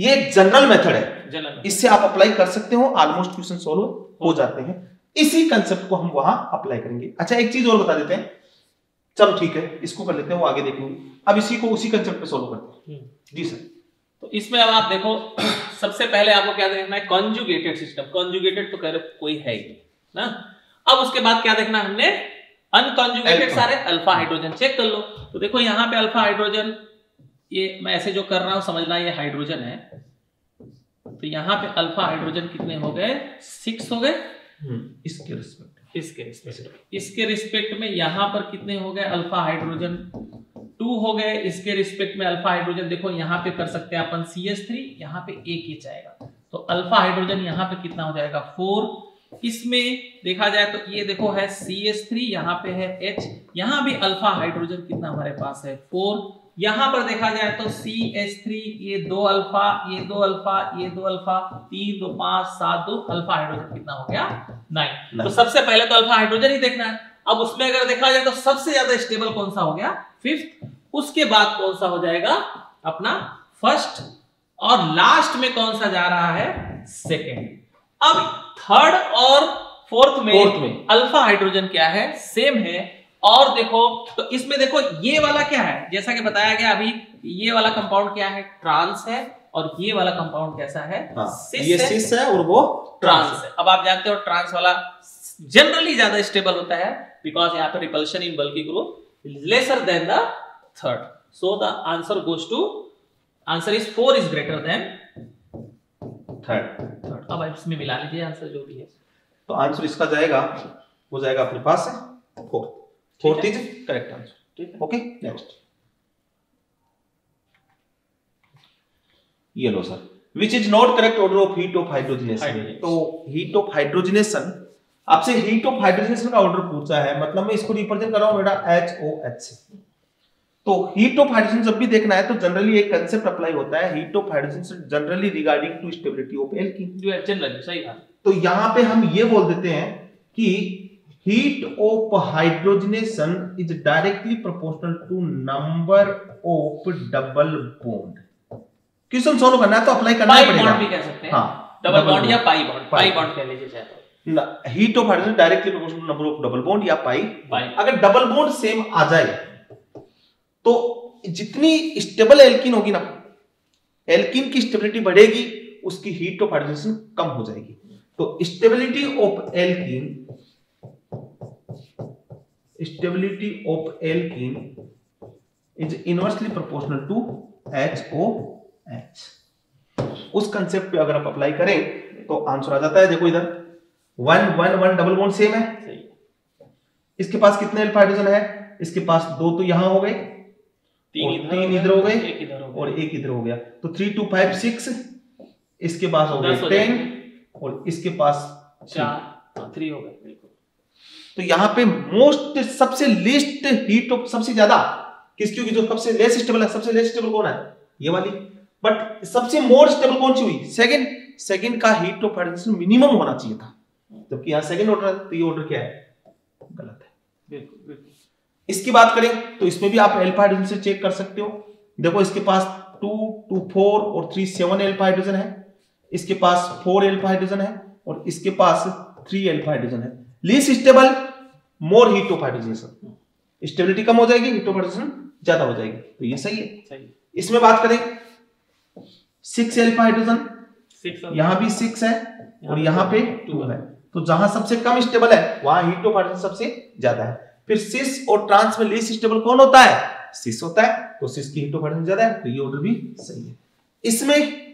ये एक जनरल मेथड है, इससे आप अप्लाई कर सकते हो, ऑलमोस्ट क्वेश्चन सोल्व हो जाते हैं। इसी कंसेप्ट को हम वहां अप्लाई करेंगे। अच्छा एक चीज और बता देते हैं, चलो ठीक है इसको कर लेते हैं, वो आगे देखेंगे। अब इसी को उसी कंसेप्ट पे सोल्व करते हैं जी सर। तो इसमें अब आप देखो सबसे पहले आपको क्या देखना है, कॉन्जुगेटेड सिस्टम। कॉन्जुगेटेड तो कह रहे कोई है ही ना। अब उसके बाद क्या देखना हमने, अनकॉन्जुगेटेड सारे अल्फा हाइड्रोजन। चेक कर लो तो देखो यहाँ पे अल्फा हाइड्रोजन, ये मैं ऐसे जो कर रहा हूं समझना ये हाइड्रोजन है, तो यहाँ पे अल्फा हाइड्रोजन कितने हो गए, सिक्स हो गए। इसके रिस्पेक्ट इसके रिस्पेक्ट इसके रिस्पेक्ट में यहाँ पर कितने हो गए अल्फा हाइड्रोजन, टू हो गए। इसके रिस्पेक्ट में अल्फा हाइड्रोजन देखो यहाँ पे कर सकते हैं अपन सी एच थ्री, यहाँ पे एक ही जाएगा, तो अल्फा हाइड्रोजन यहाँ पे कितना हो जाएगा, फोर। इसमें देखा जाए तो ये देखो है सी एच थ्री, यहाँ पे है H, यहाँ भी अल्फा हाइड्रोजन कितना हमारे पास है, फोर। यहाँ पर देखा जाए तो सी एच थ्री, ये दो अल्फा ये दो अल्फा ये दो अल्फा, तीन दो पांच सात दो, अल्फा हाइड्रोजन कितना हो गया, नाइन। तो सबसे पहले तो अल्फा हाइड्रोजन ही देखना है। अब उसमें अगर देखा जाए तो सबसे ज्यादा स्टेबल कौन सा हो गया, फिफ्थ। उसके बाद कौन सा हो जाएगा अपना फर्स्ट, और लास्ट में कौन सा जा रहा है, सेकेंड। अब थर्ड और फोर्थ में, फोर्थ में अल्फा हाइड्रोजन क्या है, सेम है। और देखो तो इसमें देखो ये वाला क्या है, जैसा कि बताया गया अभी, ये वाला कंपाउंड क्या है, ट्रांस है, और ये वाला कंपाउंड कैसा है, हाँ, सिस ये है, सिस है और वो ट्रांस है। अब आप जानते हो ट्रांस वाला जनरली ज्यादा स्टेबल होता है बिकॉज यहाँ पे repulsion in bulky group lesser than the third, so the answer goes to, answer is four is greater than third third. अब इसमें मिला लीजिए आंसर जो भी है, तो आंसर इसका जाएगा वो जाएगा अपने पास fourth. Fourth is correct answer. Okay next, ये लो sir, which is not correct order of heat of hydrogenation. तो हीट ऑफ हाइड्रोजनेशन आपसे हीट ऑफ हाइड्रोजनेशन का ऑर्डर पूछा है, मतलब मैं इसको रिप्रेजेंट कर रहा हूं बेटा एच ओ एच से। तो हीट ऑफ हाइड्रोजन जब भी देखना है तो जनरली एक कंसेप्ट अप्लाई होता है, heat of hydrogen generally regarding to stability of alkene, जो है जनरली सही है। तो यहां पे हम ये बोल देते हैं कि heat of hydrogenation is directly proportional to number of double bond। Question solve करना है तो अप्लाई करना पड़ेगा, पाई बॉन्ड भी कह सकते हैं, हाँ डबल बॉन्ड या पाई बॉन्ड, पाई बॉन्ड कह लीजिए चाहे ना। heat of hydrogen directly proportional to number of double bond या पाई। अगर डबल बॉन्ड सेम आ जाए तो जितनी स्टेबल एल्कीन होगी ना, एल्कीन की स्टेबिलिटी बढ़ेगी, उसकी हीट ऑफ हाइड्रोजनेशन कम हो जाएगी। तो stability of alkene stability of alkene is inversely proportional to H O H. उस कंसेप्ट पे अगर आप अप्लाई करें तो आंसर आ जाता है, देखो इधर one one one double bond same है, सही। इसके पास कितने अल्फा हाइड्रोजन है, इसके पास दो तो यहां हो गए, तीन इधर हो गए और एक इधर हो गया, तो थ्री टू फाइव सिक्स, इसके पास हो गए टेन और इसके पास चार थ्री हो गए। तो यहां पे मोस्ट सबसे लिस्ट हीट ऑफ सबसे ज्यादा किसकी होगी, जो सबसे लेस स्टेबल है। सबसे लेस स्टेबल कौन है, ये वाली। बट सबसे मोर स्टेबल कौन सी हुई, सेकंड। सेकंड का हीट ऑफ हाइड्रोजन मिनिमम होना चाहिए था, जबकि यहाँ सेकंड ऑर्डर है, तो ये ऑर्डर क्या है, गलत है। बिल्कुल बिल्कुल। इसकी बात करें तो इसमें भी आप अल्फा हाइड्रोजन से चेक कर सकते हो। देखो इसके पास टू, टू, फोर और थ्री सेवन अल्फा हाइड्रोजन है, इसके पास फोर अल्फा हाइड्रोजन है और इसके पास थ्री अल्फा हाइड्रोजन है। Least stable more heat of hydrogenation, stability कम हो जाएगी, हीट ऑफ हाइड्रोजन ज्यादा हो जाएगी, तो ये सही है, सही है। इसमें बात करें सिक्स अल्फा हाइड्रोजन, यहाँ भी सिक्स है और यहाँ पे टू है, तो जहां सबसे कम स्टेबल है वहां हीट ऑफ हाइड्रोजन सबसे ज्यादा है। फिर सिस और ट्रांस में लीस्ट स्टेबल कौन होता है, सिस होता है, तो सिस की हीट ऑफ हाइड्रोजन ज्यादा है, तो ये ऑर्डर भी सही है। इसमें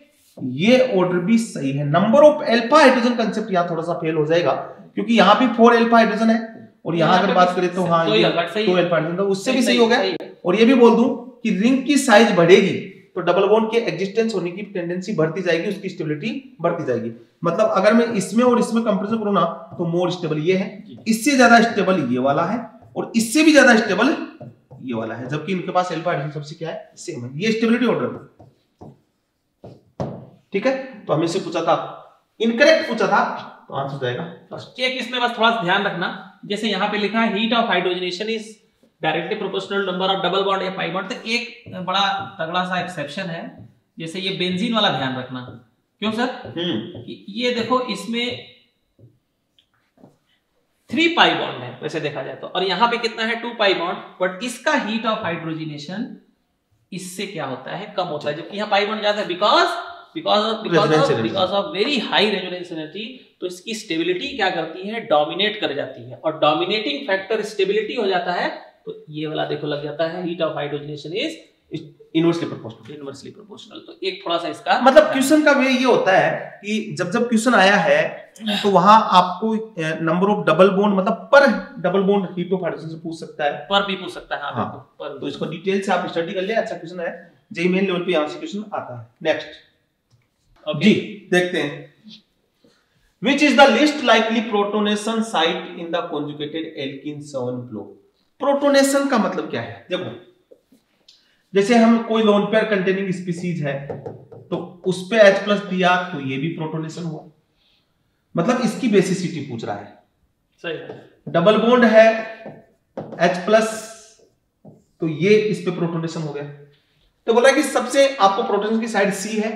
ये ऑर्डर भी सही है। Number of alpha hydrogen concept यहाँ थोड़ा सा फेल हो जाएगा, क्योंकि यहाँ भी फोर अल्फा हाइड्रोजन है और यहाँ अगर बात करें तो हाँ टू अल्फा हाइड्रोजन, उससे भी सही हो गया। और ये भी बोल दूं कि रिंग की साइज बढ़ेगी तो डबल बॉन्ड के एग्जिस्टेंस होने की टेंडेंसी बढ़ती जाएगी, उसकी स्टेबिलिटी बढ़ती जाएगी। मतलब अगर मैं इसमें और इसमें कंपैरिजन करूँ ना, तो मोर स्टेबल ये है, इससे ज्यादा स्टेबल ये वाला है और इससे भी ज्यादा स्टेबल ये वाला है, जबकि इनके पास अल्फा हाइड्रोजन सबसे क्या है, सेम है। ये स्टेबिलिटी ऑर्डर, ठीक है। तो हमें से पूछा था, इनकरेक्ट पूछा था, तो आंसर जाएगा फर्स्ट। चेक इसमें बस थोड़ा ध्यान रखना, जैसे यहाँ पे लिखा है heat of hydrogenation is directly proportional number of double bond या पाई बॉन्ड, तो एक बड़ा तगड़ा सा एक्सेप्शन है, जैसे ये बेंजीन वाला ध्यान रखना। क्यों सर, कि ये देखो इसमें थ्री पाई बॉन्ड है वैसे देखा जाए तो, और यहाँ पे कितना है, टू पाई बॉन्ड, बट इसका हीट ऑफ हाइड्रोजनेशन इससे क्या होता है, कम होता है, जबकि यहाँ पाई बॉन्ड ज्यादा है, because because of very high resonance energy, तो इसकी स्टेबिलिटी क्या करती है, डोमिनेट कर जाती है, और डोमिनेटिंग फैक्टर स्टेबिलिटी हो जाता है, तो ये वाला देखो लग जाता है heat of hydrogenation is inversely proportional, inversely proportional. तो एक थोड़ा सा इसका मतलब क्वेश्चन का वे ये होता है कि जब जब क्वेश्चन आया है तो वहां आपको नंबर ऑफ डबल बॉन्ड, मतलब पर double bond heat of hydrogen से पूछ सकता है, पर भी पूछ सकता है। हाँ, हाँ, पर, पर तो इसको डिटेल से आप स्टडी कर ले, अच्छा क्वेश्चन है, जेईई मेन लेवल पे यहां से क्वेश्चन आता है। नेक्स्ट जी देखते हैं, which is the least likely protonation site in the conjugated alkene seven block. Protonation का मतलब क्या है, देखो जैसे हम कोई लोन पेयर कंटेनिंग स्पीसीज है तो उस पे H प्लस दिया तो ये भी प्रोटोनेशन हुआ, मतलब इसकी बेसिसिटी पूछ रहा है, सही है। डबल बॉन्ड है H प्लस तो ये इस पे प्रोटोनेशन हो गया। तो बोला कि सबसे आपको प्रोटोनेशन की साइड C है,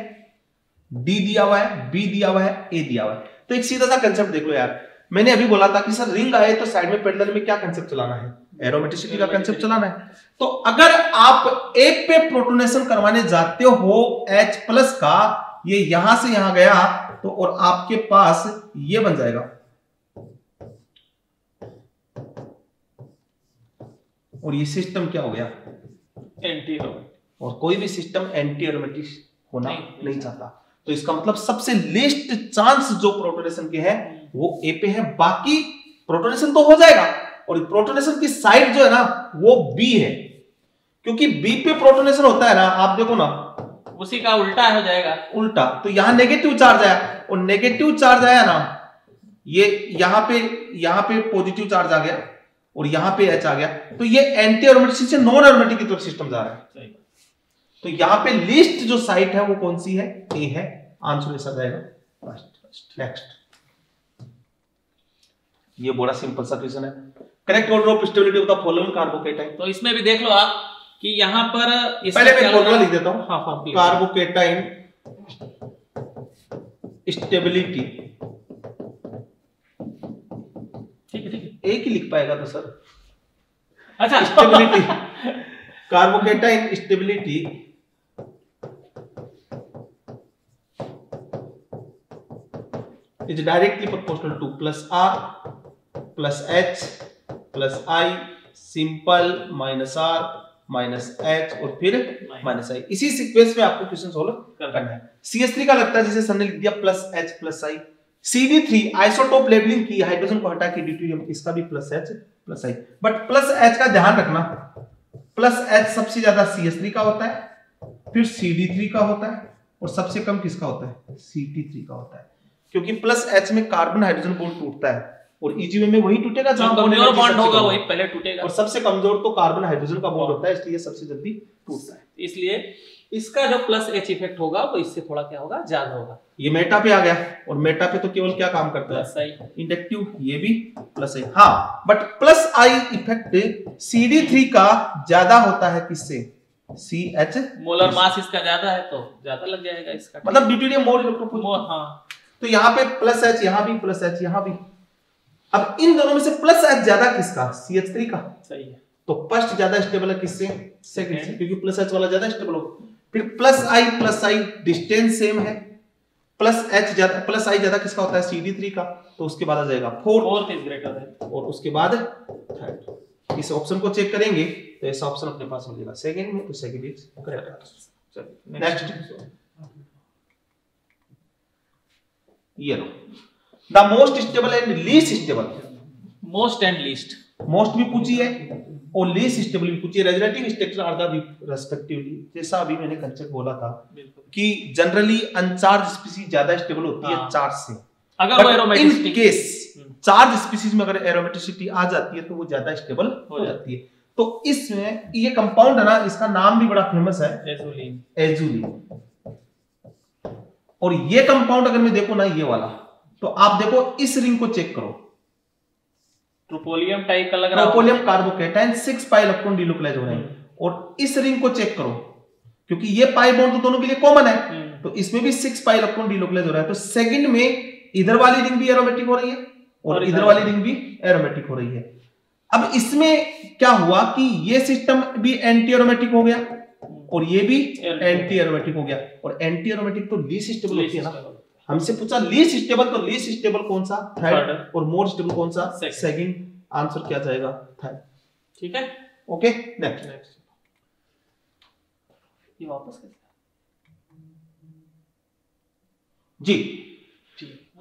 D दिया हुआ है, B दिया हुआ है, A दिया हुआ है। तो एक सीधा सा कंसेप्ट देख लो यार, मैंने अभी बोला था कि सर रिंग आए तो साइड में पेडल में क्या कंसेप्ट चलाना है, एरोमेटिसिटी का कंसेप्ट चलाना है। तो अगर आप ए पे प्रोटोनेशन करवाने जाते हो H प्लस का, ये यहां से यहां गया तो, और आपके पास ये बन जाएगा और ये सिस्टम क्या हो गया, एंटी एरोमेटिक, और कोई भी सिस्टम एंटी एरोमेटिक होना नहीं चाहता। तो इसका मतलब सबसे लेस्ट चांस जो प्रोटोनेशन के है वो ए पे है, बाकी प्रोटोनेशन तो हो जाएगा। और प्रोटोनेशन की साइड जो है ना वो बी है, क्योंकि बी पे प्रोटोनेशन होता है ना, आप देखो ना उसी का उल्टा हो जाएगा, उल्टा, तो यहाँ नेगेटिव चार्ज आया और नेगेटिव चार्ज आया ना, ये यहाँ पे यहाँ पे पॉजिटिव चार्ज आ गया और यहाँ पे एच आ गया, तो ये एंटी एरोमेटिक से नॉन एरोमेटिक की तरफ सिस्टम जा रहा है। तो यहाँ पे लिस्ट जो साइट है वो कौन सी है, ए है, आंसर ऐसा जाएगा फर्स्ट। नेक्स्ट, ये बड़ा सिंपल सा क्वेश्चन है, correct order of stability of the following carbocation. तो इसमें भी देख लो आप कि यहाँ पर पहले मैं फॉर्मूला लिख देता हूँ, हाँ फॉर्मूला, कार्बोकेटाइन स्टेबिलिटी, ठीक है ठीक है, एक ही लिख पाएगा तो सर, अच्छा stability carbocation stability is directly proportional to plus R plus H plus I simple minus R minus H और फिर माइनस आई। इसी सीक्वेंस में आपको क्वेश्चन सोल्व करना है। सी एच थ्री का लगता है जैसे सर ने लिख दिया plus H plus I, C B three isotope labelling की, हाइड्रोजन को हटा के ड्यूटेरियम, इसका भी plus H plus I, but plus H का ध्यान रखना, प्लस एच सबसे ज्यादा सी एच थ्री का होता है, फिर सी डी थ्री का होता है और सबसे कम किसका होता है, सी टी थ्री का होता है, क्योंकि प्लस एच में कार्बन हाइड्रोजन बॉन्ड टूटता है और इजी वे में वही टूटेगा जहां कमजोर बॉन्ड होगा वही पहले टूटेगा। और सबसे कमजोर तो कार्बन हाइड्रोजन का बॉन्ड होता है, इसलिए सबसे जल्दी टूटता है, इसलिए इसका जो प्लस एच इफेक्ट होगा वो इससे थोड़ा क्या होगा, ज्यादा होगा। ये मेटा पे आ गया और मेटा पे तो केवल क्या काम करता है, सही इंडक्टिव, ये भी प्लस है। हाँ, but plus I effect CD three का ज्यादा होता है किससे, सी एच, मोलर मास इसका ज्यादा है तो ज्यादा लग जाएगा इसका, मतलब ड्यूटेरियम मोल इलेक्ट्रोफोबिक मोल। हाँ, तो यहाँ पे प्लस एच, यहाँ भी प्लस एच, यहाँ भी। अब इन दोनों में से प्लस एच ज्यादा किसका, सी एच थ्री का, सही है। तो फर्स्ट ज्यादा स्टेबल है किससे, सेकंड से, क्योंकि प्लस एच वाला ज्यादा स्टेबल होगा। फिर plus I, plus I distance same है, प्लस एच ज्यादा, प्लस आई ज्यादा किसका होता है, सीडी थ्री का, तो उसके बाद आ जाएगा फोर, फोर्थ इज ग्रेटर है, और उसके बाद थर्ड। इस ऑप्शन को चेक करेंगे तो इस ऑप्शन अपने पास मिलेगा सेकंड में, तो सेकंड इज करेक्ट। चलिए नेक्स्ट, ये लो the most stable and least stable, most and least, most भी पूछी है और लीस्ट स्टेबल भी पूछी है। Resonating structure are the respectively, जैसा अभी मैंने कंसेप्ट बोला था कि जनरली अनचार्ज स्पीसीज ज्यादा स्टेबल होती है चार्ज से, अगर वो aromaticity in case charge species में अगर एरोमेटिसिटी आ जाती है तो वो ज्यादा स्टेबल हो जाती है। तो इसमें ये कंपाउंड है ना, इसका नाम भी बड़ा फेमस है, एजुलिन, एजुलिन। और ये कंपाउंड अगर मैं देखो ना ये वाला, तो आप देखो इस रिंग को चेक करो, ट्रोपोलियम टाइप का लग रहा है, tropylium carbocation six pi electron delocalise हो रहे हैं। और इस रिंग को चेक करो, क्योंकि ये पाई बॉन्ड तो दोनों के लिए कॉमन है, तो इसमें भी सिक्स पाई इलेक्ट्रॉन डिलोकलाइज हो रहा है। तो सेकंड में इधर वाली रिंग भी एरोमेटिक हो रही है और इधर वाली रिंग भी एरोमेटिक हो रही है। अब इसमें क्या हुआ कि ये सिस्टम भी एंटी एरोमेटिक हो गया और ये भी एंटी एरोमेटिक हो गया, और एंटी एरोमेटिक तो लीस्ट स्टेबल होती है ना। हमसे पूछा लीस्ट स्टेबल, तो लीस्ट स्टेबल कौन सा, थर्ड, और मोस्ट स्टेबल कौन सा, सेकंड। आंसर क्या जाएगा, थर्ड। ठीक है, ओके नेक्स्ट। ये वापस जी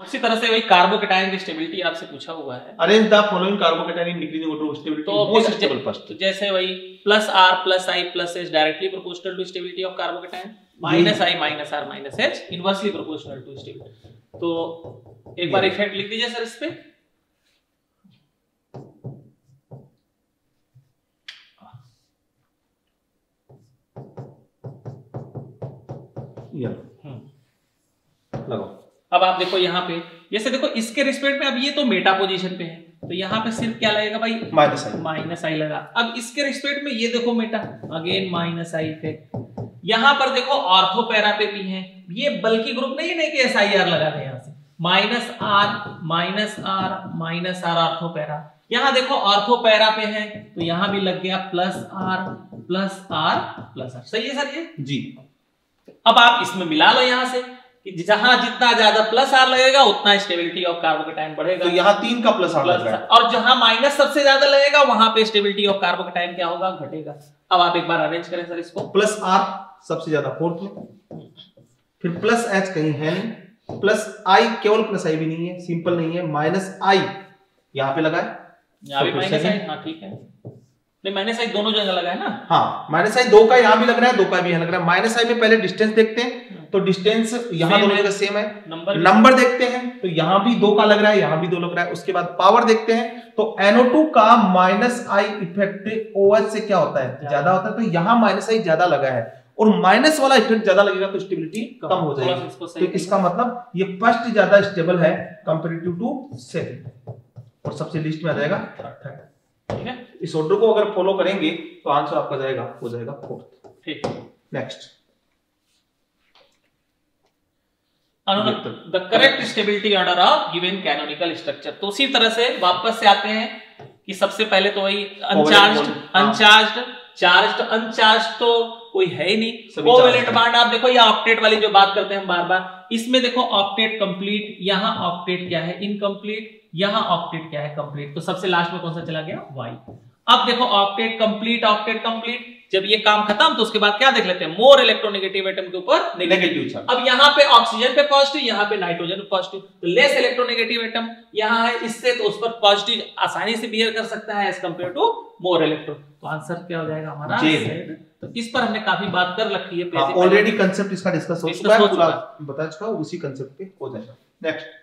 उसी तरह से वही कार्बोकेटाइन की स्टेबिलिटी आपसे पूछा हुआ है, arrange the following carbocation in decreasing order of stability, most stable first. जैसे वही plus R plus I plus H directly proportional to stability of carbocation, minus I minus R minus H inversely proportional to stability. तो एक बार effect लिख दीजिए sir इस पे, ये लगाओ। अब आप देखो यहाँ पे, जैसे देखो इसके रिस्पेक्ट में, अब ये तो मेटा पोजीशन पे है तो यहाँ पे सिर्फ क्या लगेगा भाई, माइनस आई, माइनस आई लगा। अब इसके रिस्पेक्ट में ये देखो meta, again minus I effect. यहाँ पर देखो ऑर्थो पैरा पे भी है, ये बल्कि ग्रुप नहीं है कि एस आई आर लगा रहे, यहाँ से minus R minus R minus R ortho para. यहाँ देखो ऑर्थो पैरा पे है तो यहाँ भी लग गया plus R plus R plus R. सही है सर ये जी। अब आप इसमें मिला लो यहाँ से, जहां जितना ज्यादा प्लस आर लगेगा उतना स्टेबिलिटी ऑफ कार्बोकेटाइन बढ़ेगा, तो यहाँ तीन का प्लस आर लग रहा है, और जहां माइनस सबसे ज्यादा लगेगा वहां पे स्टेबिलिटी ऑफ कार्बोकेटाइन क्या होगा, घटेगा। अब आप एक बार अरेंज करें सर इसको, प्लस आर सबसे ज्यादा फोर्थ में, फिर प्लस एच कहीं है नहीं, प्लस आई, केवल प्लस आई भी नहीं है, सिंपल नहीं है, माइनस आई यहाँ पे लगा है, यहाँ भी माइनस आई, हाँ ठीक है, नहीं माइनस आई दोनों जगह लगा है ना, हाँ माइनस आई दो का यहाँ भी लग रहा है, दो का भी यहाँ लग रहा है। माइनस आई में पहले डिस्टेंस देखते हैं, तो डिस्टेंस यहाँ दोनों का सेम है, नंबर नंबर देखते हैं तो यहाँ भी दो का लग रहा है, यहाँ भी दो लग रहा है। उसके बाद पावर देखते हैं तो एन ओ टू का माइनस आई इफेक्ट ओएच से क्या होता है, ज्यादा होता है, तो यहाँ माइनस आई ज्यादा लगा है, और माइनस वाला इफेक्ट ज्यादा लगेगा तो स्टेबिलिटी कम हो जाएगी। तो इसका मतलब ये फर्स्ट ज्यादा स्टेबल है कंपेरेटिव टू सेकंड, और सबसे लीस्ट में आ जाएगा थर्ड। ठीक है, इस ऑर्डर को अगर फॉलो करेंगे तो आंसर आपका जाएगा हो जाएगा फोर्थ। ठीक है next, the correct stability order of given canonical structure. तो उसी तरह से वापस से आते हैं कि सबसे पहले तो वही अनचार्ज्ड, अनचार्ज्ड, चार्ज्ड, अनचार्ज्ड तो कोई है ही नहीं। कोवेलेंट बॉन्ड आप देखो, ये ऑक्टेट वाली जो बात करते हैं हम बार बार, इसमें देखो ऑक्टेट कंप्लीट, यहाँ ऑक्टेट क्या है इनकम्प्लीट, यहाँ ऑक्टेट क्या है कंप्लीट, तो सबसे लास्ट में कौन सा चला गया, वाई। अब देखो ऑक्टेट कंप्लीट, ऑक्टेट कंप्लीट, जब ये काम खत्म तो उसके बाद क्या देख लेते हैं, मोर इलेक्ट्रोनेगेटिव एटम के ऊपर नेगेटिव। अब यहाँ पे ऑक्सीजन पे पॉजिटिव, यहाँ पे नाइट्रोजन पे पॉजिटिव, तो लेस इलेक्ट्रोनेगेटिव एटम यहाँ है, इससे तो उस पर पॉजिटिव आसानी से बिहेव कर सकता है as compare to more electro. तो आंसर क्या हो जाएगा हमारा, तो इस पर हमने काफी बात कर रखी है, ऑलरेडी कंसेप्ट इसका डिस्कस हो चुका है, पूरा बता चुका, उसी कंसेप्ट पे हो जाएगा। नेक्स्ट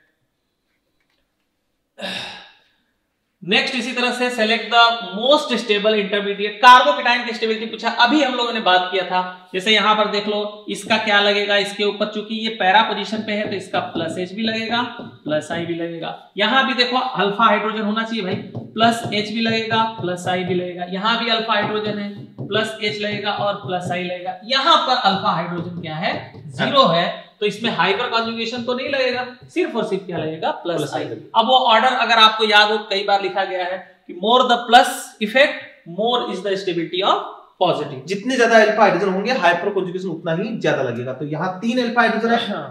नेक्स्ट इसी तरह से select the most stable intermediate, carbocation की स्टेबिलिटी पूछा, अभी हम लोगों ने बात किया था। जैसे यहां पर देख लो इसका क्या लगेगा, इसके ऊपर चूंकि ये पैरा पोजीशन पे है तो इसका प्लस एच भी लगेगा, प्लस आई भी लगेगा। यहां भी देखो अल्फा हाइड्रोजन होना चाहिए भाई, प्लस एच भी लगेगा, प्लस आई भी लगेगा। यहां भी अल्फा हाइड्रोजन है, प्लस एच लगेगा और प्लस आई लगेगा। यहां पर अल्फा हाइड्रोजन क्या है, जीरो है, तो इसमें हाइपर कॉन्जुगेशन तो नहीं लगेगा, सिर्फ और सिर्फ क्या लगेगा, प्लस आई। अब वो ऑर्डर अगर आपको याद हो, कई बार लिखा गया है कि more the plus effect, more is the stability of positive. जितने ज्यादा अल्फा हाइड्रोजन होंगे हाइपर कॉन्जुगेशन उतना ही ज्यादा लगेगा। तो यहाँ तीन अल्फा हाइड्रोजन है,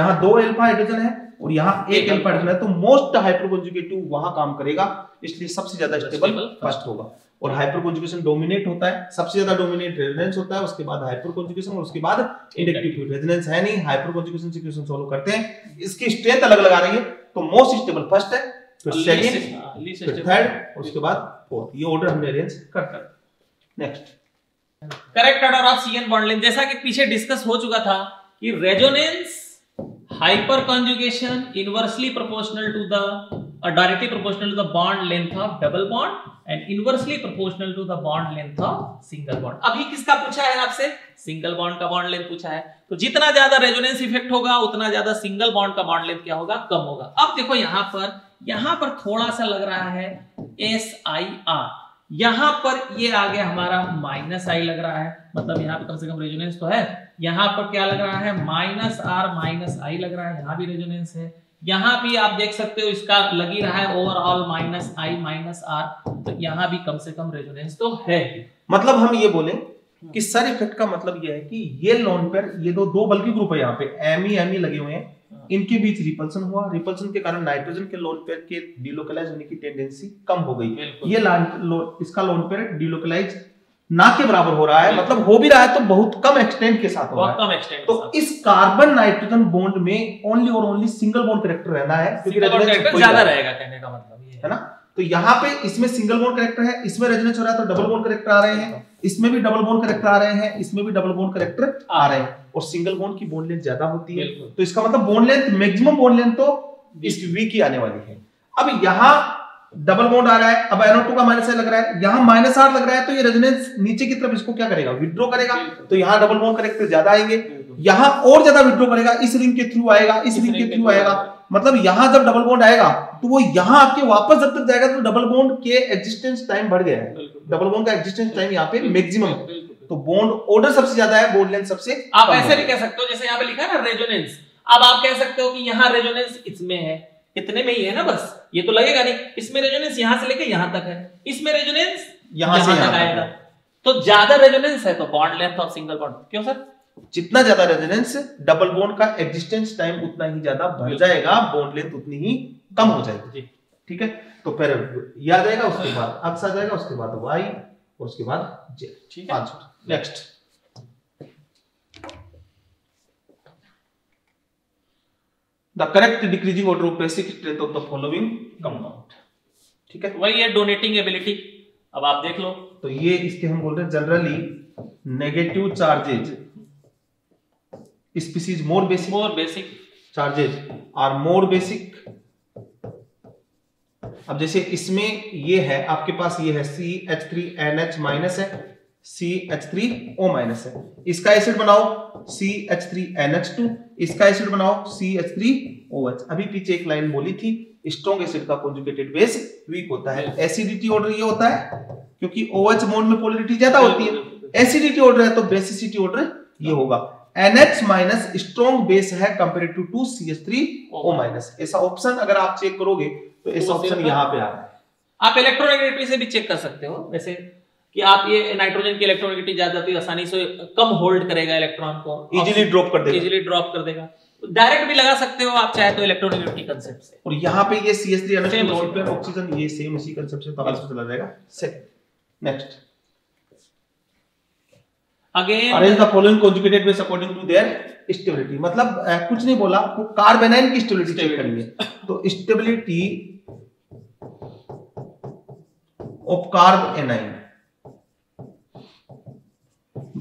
यहाँ दो अल्फा हाइड्रोजन है और यहाँ एक अल्फा हाइड्रोजन है, तो मोस्ट हाइपर कॉन्जुगेटिव वहां काम करेगा, इसलिए सबसे ज्यादा स्टेबल फर्स्ट होगा। और हाइपर कॉन्जुगेशन डोमिनेट होता है, सबसे ज्यादा डोमिनेट रेजोनेंस होता है, उसके बाद हाइपर कॉन्जुगेशन और उसके बाद इंडक्टिव। रेजोनेंस है नहीं, हाइपर कॉन्जुगेशन से क्वेश्चन सॉल्व करते हैं। इसकी स्ट्रेंथ अलग लगा रही है, तो मोस्ट स्टेबल फर्स्ट है, फिर सेकंड, फिर थर्ड, उसके बाद फोर्थ। ये ऑर्डर हमने अरेंज करता है। Next correct order of CN bond length, जैसा कि पीछे डिस्कस हो चुका था कि resonance, hyper conjugation inversely proportional to the और directly proportional to the bond length of double bond and inversely proportional to the bond length of single bond. अभी किसका पूछा है आपसे, सिंगल बॉन्ड का बॉन्ड लेंथ पूछा है। तो जितना ज्यादा रेजोनेंस इफेक्ट होगा उतना ज्यादा सिंगल बॉन्ड का बॉन्ड लेंथ क्या होगा, कम होगा। अब देखो यहां पर, यहां पर थोड़ा सा लग रहा है एस आई आर, यहां पर ये आ गया हमारा माइनस आई लग रहा है, मतलब यहाँ पे कम से कम रेजोनेंस तो है। यहाँ पर क्या लग रहा है, माइनस आर माइनस आई लग रहा है, यहाँ भी रेजोनेंस है, यहाँ भी आप देख सकते हो इसका लगी रहा है overall minus I minus R, तो यहाँ भी कम से कम रेजोनेंस तो है। मतलब हम ये बोले कि सर इफेक्ट का मतलब ये है कि ये लोन पर ये दो दो बल्कि ग्रुप है, यहाँ पे एमी एमी लगे हुए हैं, इनके बीच रिपल्सन हुआ, रिपल्सन के कारण नाइट्रोजन के लोन पेयर के डिलोकलाइज होने की टेंडेंसी कम हो गई। ये लो, इसका लोन पेयर डिलोकलाइज ना के बराबर हो रहा है, मतलब हो भी रहा है तो बहुत कम एक्सटेंट के साथ हो रहा है, कम एक्सटेंट। तो इस कार्बन नाइट्रोजन बॉन्ड में ओनली और ओनली सिंगल बॉन्ड करेक्टर रहना है, क्योंकि रेजोनेंस ज्यादा रहेगा, कहने का मतलब ये है ना। तो यहाँ पे इसमें सिंगल बॉन्ड करेक्टर है, इसमें रेजोनेंस हो रहा है तो डबल बॉन्ड करेक्टर आ रहे हैं, इसमें भी डबल बॉन्ड करेक्टर आ रहे हैं, इसमें भी डबल बॉन्ड करेक्टर आ रहे हैं, और सिंगल बॉन्ड की बॉन्ड लेंथ ज्यादा होती है, तो इसका मतलब bond length maximum bond length तो इस वी की आने वाली है। अब यहाँ डबल बॉन्ड आ रहा है, अब एनओ टू का माइनस आर लग रहा है, यहाँ माइनस आर लग रहा है, तो ये रेजोनेंस नीचे की तरफ इसको क्या करेगा, विथड्रॉ करेगा, तो यहाँ डबल बॉन्ड करेक्टर ज्यादा आएंगे, यहाँ और ज्यादा विथड्रॉ करेगा, इस रिंग के थ्रू आएगा, इस रिंग के थ्रू आएगा, मतलब यहाँ जब डबल बॉन्ड आएगा तो वो यहाँ आके वापस जब तक जाएगा तो डबल बॉन्ड के एग्जिस्टेंस टाइम बढ़ गया है, डबल बॉन्ड का एग्जिस्टेंस टाइम यहाँ पे मैक्सिमम है, तो बॉन्ड ऑर्डर सबसे ज्यादा है, बॉन्ड लेंथ सबसे। आप ऐसे भी कह सकते हो जैसे यहाँ पे लिखा है ना रेजोनेंस, अब आप कह सकते हो कि यहाँ रेजोनेंस इसमें है, इतने में ही है ना, बस ये तो लगेगा नहीं, इसमें रेजोनेंस यहां से लेके यहां तक है, इसमें रेजोनेंस यहां से यहां तक आएगा, तो ज्यादा रेजोनेंस है तो bond length of single bond. क्यों सर, जितना ज्यादा रेजोनेंस डबल बॉन्ड का एग्जिस्टेंस टाइम उतना ही ज्यादा बढ़ जाएगा, बॉन्ड लेंथ उतनी ही कम हो जाएगी। ठीक है, तो पहले ये आ जाएगा, उसके बाद एक्स आ जाएगा, उसके बाद वाई और उसके बाद जे। ठीक है, next The correct decreasing order of basic strength of the following compound। ठीक है, वही है donating ability। अब आप देख लो, तो ये इसके हम बोल रहे हैं generally negative charges species more basic more basic charges are more basic। अब जैसे इसमें ये है, आपके पास ये है C H three N H- है, C H थ्री O- है, इसका एसिड बनाओ C H three N H two, इसका एसिड बनाओ C H three O H। अभी पीछे एक लाइन बोली थी, स्ट्रॉन्ग एसिड का कॉन्जुगेटेड बेस वीक होता है, एसिडिटी ऑर्डर ये होता है, क्योंकि OH मोड में पोलैरिटी ज्यादा होती है, एसिडिटी ऑर्डर है तो बेसिसिटी ऑर्डर ये होगा। N H minus strong base है comparative to C H three O minus. ऐसा ऑप्शन अगर आप चेक करोगे तो ऐसा ऑप्शन यहाँ पे आ रहा है। आप इलेक्ट्रोनेगेटिविटी से भी चेक कर सकते हो, वैसे कि आप ये नाइट्रोजन की इलेक्ट्रोनेगेटिविटी ज्यादा तो आसानी से कम होल्ड करेगा, इलेक्ट्रॉन को इजीली ड्रॉप कर देगा, इजीली ड्रॉप कर देगा। डायरेक्ट भी लगा सकते हो आप चाहे तो इलेक्ट्रोनेगेटिविटी कांसेप्ट से। और यहाँ पे ये C H थ्री लोड पे ऑक्सीजन, ये सेम इसी कांसेप्ट से ताबा से चला जाएगा। Next again arrange the following conjugated base according to their stability. मतलब कुछ नहीं बोला आपको, कार्बेनाइन की स्टेबिलिटी चेक करनी है, तो stability of carbanion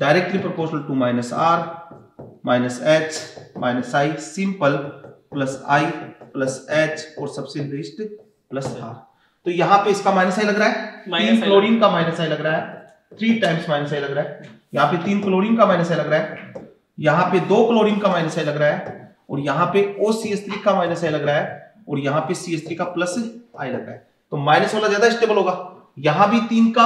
directly proportional to minus R minus H minus I, simple plus I plus H और सबसे बेस्ट प्लस आर। तो यहाँ पे इसका माइनस आई लग रहा है, तीन क्लोरीन का माइनस आई लग रहा है, थ्री टाइम्स माइनस आई लग रहा है। यहाँ पे तीन क्लोरीन का माइनस आई लग रहा है, यहाँ पे दो क्लोरीन का माइनस आई लग रहा है, और यहाँ पे ओ सी एस थ्री का माइनस आई लग रहा है, और यहाँ पे सी एस थ्री का प्लस आई लग रहा है। तो माइनस वाला ज्यादा स्टेबल होगा, यहाँ भी तीन का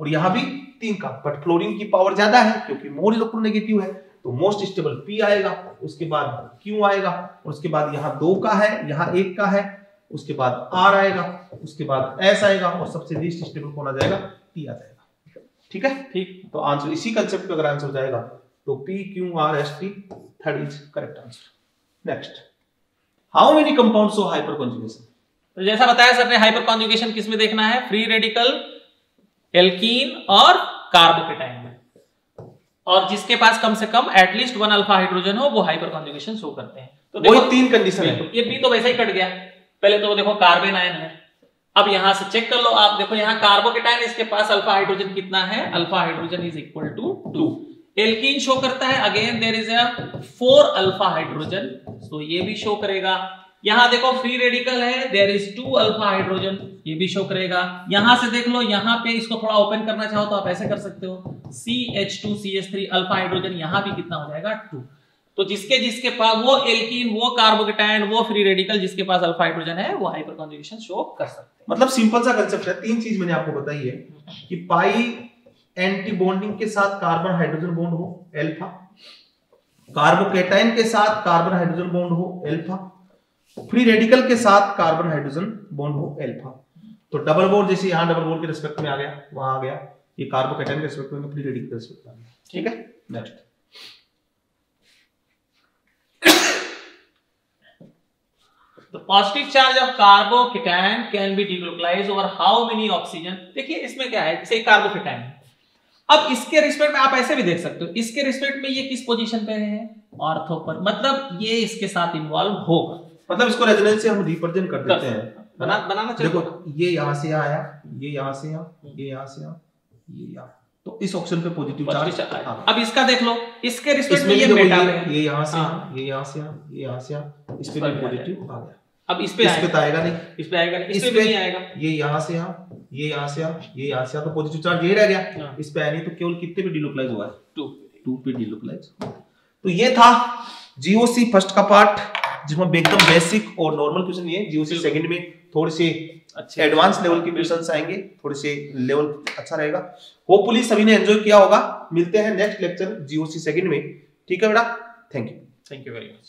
और यहाँ भी तीन का, बट क्लोरीन की पावर ज्यादा है क्योंकि मोर इलेक्ट्रोनेगेटिव है, तो मोस्ट स्टेबल पी आएगा, उसके बाद क्यू आएगा, और उसके बाद यहाँ दो का है, यहाँ एक का है, उसके बाद आर आएगा, उसके बाद एस आएगा, और सबसे लीस्ट स्टेबल कौन आ जाएगा, टी आ जाएगा। ठीक है, ठीक। तो आंसर इसी कंसेप्ट का अगर आंसर जाएगा तो P Q R S T third is correct answer. Next, how many compounds of hyper conjugation. तो जैसा बताया सर ने, हाइपर कॉन्जुगेशन किसमें देखना है, फ्री रेडिकल, एल्कीन और कार्बोकेटाइन में, और जिसके पास कम से कम एटलीस्ट वन अल्फा हाइड्रोजन हो वो हाइपर कॉन्जुगेशन शो करते हैं। तो देखो वही तीन कंडीशन है। ये बी तो वैसे ही कट गया, पहले तो देखो कार्बेन आयन है, अब यहां से चेक कर लो आप, देखो यहाँ कार्बोकेटाइन, इसके पास अल्फा हाइड्रोजन कितना है, alpha hydrogen is equal to two. Alkene show करता है, again there is a four alpha hydrogen, तो ये भी शो करेगा। यहाँ देखो फ्री रेडिकल है, there is two alpha hydrogen, ये भी शो करेगा। यहां से देख लो, यहाँ पे इसको थोड़ा ओपन करना चाहो तो आप ऐसे कर सकते हो, C H two C H three alpha hydrogen, यहाँ भी कितना हो जाएगा टू। तो जिसके जिसके पास वो एल्कीन, वो कार्बोकेटाइन, वो फ्री रेडिकल, जिसके पास अल्फा हाइड्रोजन है वो हाइपर कॉन्जुगेशन शो कर सकते हैं। मतलब सिंपल सा कंसेप्ट है, तीन चीज मैंने आपको बताई है कि पाई एंटी बॉन्डिंग के साथ कार्बन हाइड्रोजन बॉन्ड हो एल्फा, कार्बोकेटाइन के साथ कार्बन हाइड्रोजन बॉन्ड हो एल्फा, फ्री रेडिकल के साथ कार्बन हाइड्रोजन बॉन्ड हो एल्फा। तो डबल बॉन्ड जैसे यहाँ डबल बॉन्ड के रिस्पेक्ट में आ गया, वहां आ गया, ये कार्बोकेटाइन के रिस्पेक्ट में, फ्री रेडिकल के रिस्पेक्ट में आ गया। ठीक है, next. The positive charge of carbocation can be delocalized over how many oxygen? देखिए इसमें क्या है, जैसे कार्बोकेटाइन, अब इसके रिस्पेक्ट में आप ऐसे भी देख सकते हो, इसके रिस्पेक्ट में ये किस पोजीशन पे है, ऑर्थो पर, मतलब ये इसके साथ इन्वॉल्व होगा, मतलब इसको रेजोनेंस से हम रिप्रेजेंट कर देते हैं, बना बनाना चाहिए। देखो ये यहाँ से आया, ये यहाँ से यहाँ, ये यहाँ से यहाँ, ये यहाँ, तो इस ऑप्शन पे पॉजिटिव चार्ज। अब इसका देख लो, इसके रिस्पेक्ट में ये मेटा है, ये यहाँ से यहाँ, ये यहाँ से यहाँ, ये यहाँ से यहाँ, इस पे भी पॉजिटिव आ गया। अब इस पे इस पे तो आएगा नहीं, इस पे आएगा नहीं, इस पे भी नहीं आएगा, ये यहाँ से यहाँ, ये यहाँ से यहाँ, ये यहाँ से यहाँ, तो पॉजिटिव चार्ज यही रह गया, इस पे आया नहीं, तो केवल कितने पे डिलोकलाइज हुआ है, टू टू पे डिलोकलाइज। तो ये था जीओसी फर्स्ट का पार्ट, जिसमें एकदम बेसिक और नॉर्मल क्वेश्चन ये, जीओसी सेकंड में थोड़े से अच्छे एडवांस लेवल के क्वेश्चंस आएंगे, थोड़े से लेवल अच्छा रहेगा। होपफुली सभी ने एंजॉय किया होगा, मिलते हैं नेक्स्ट लेक्चर जीओसी सेकंड में। ठीक है बेटा, thank you, thank you very much.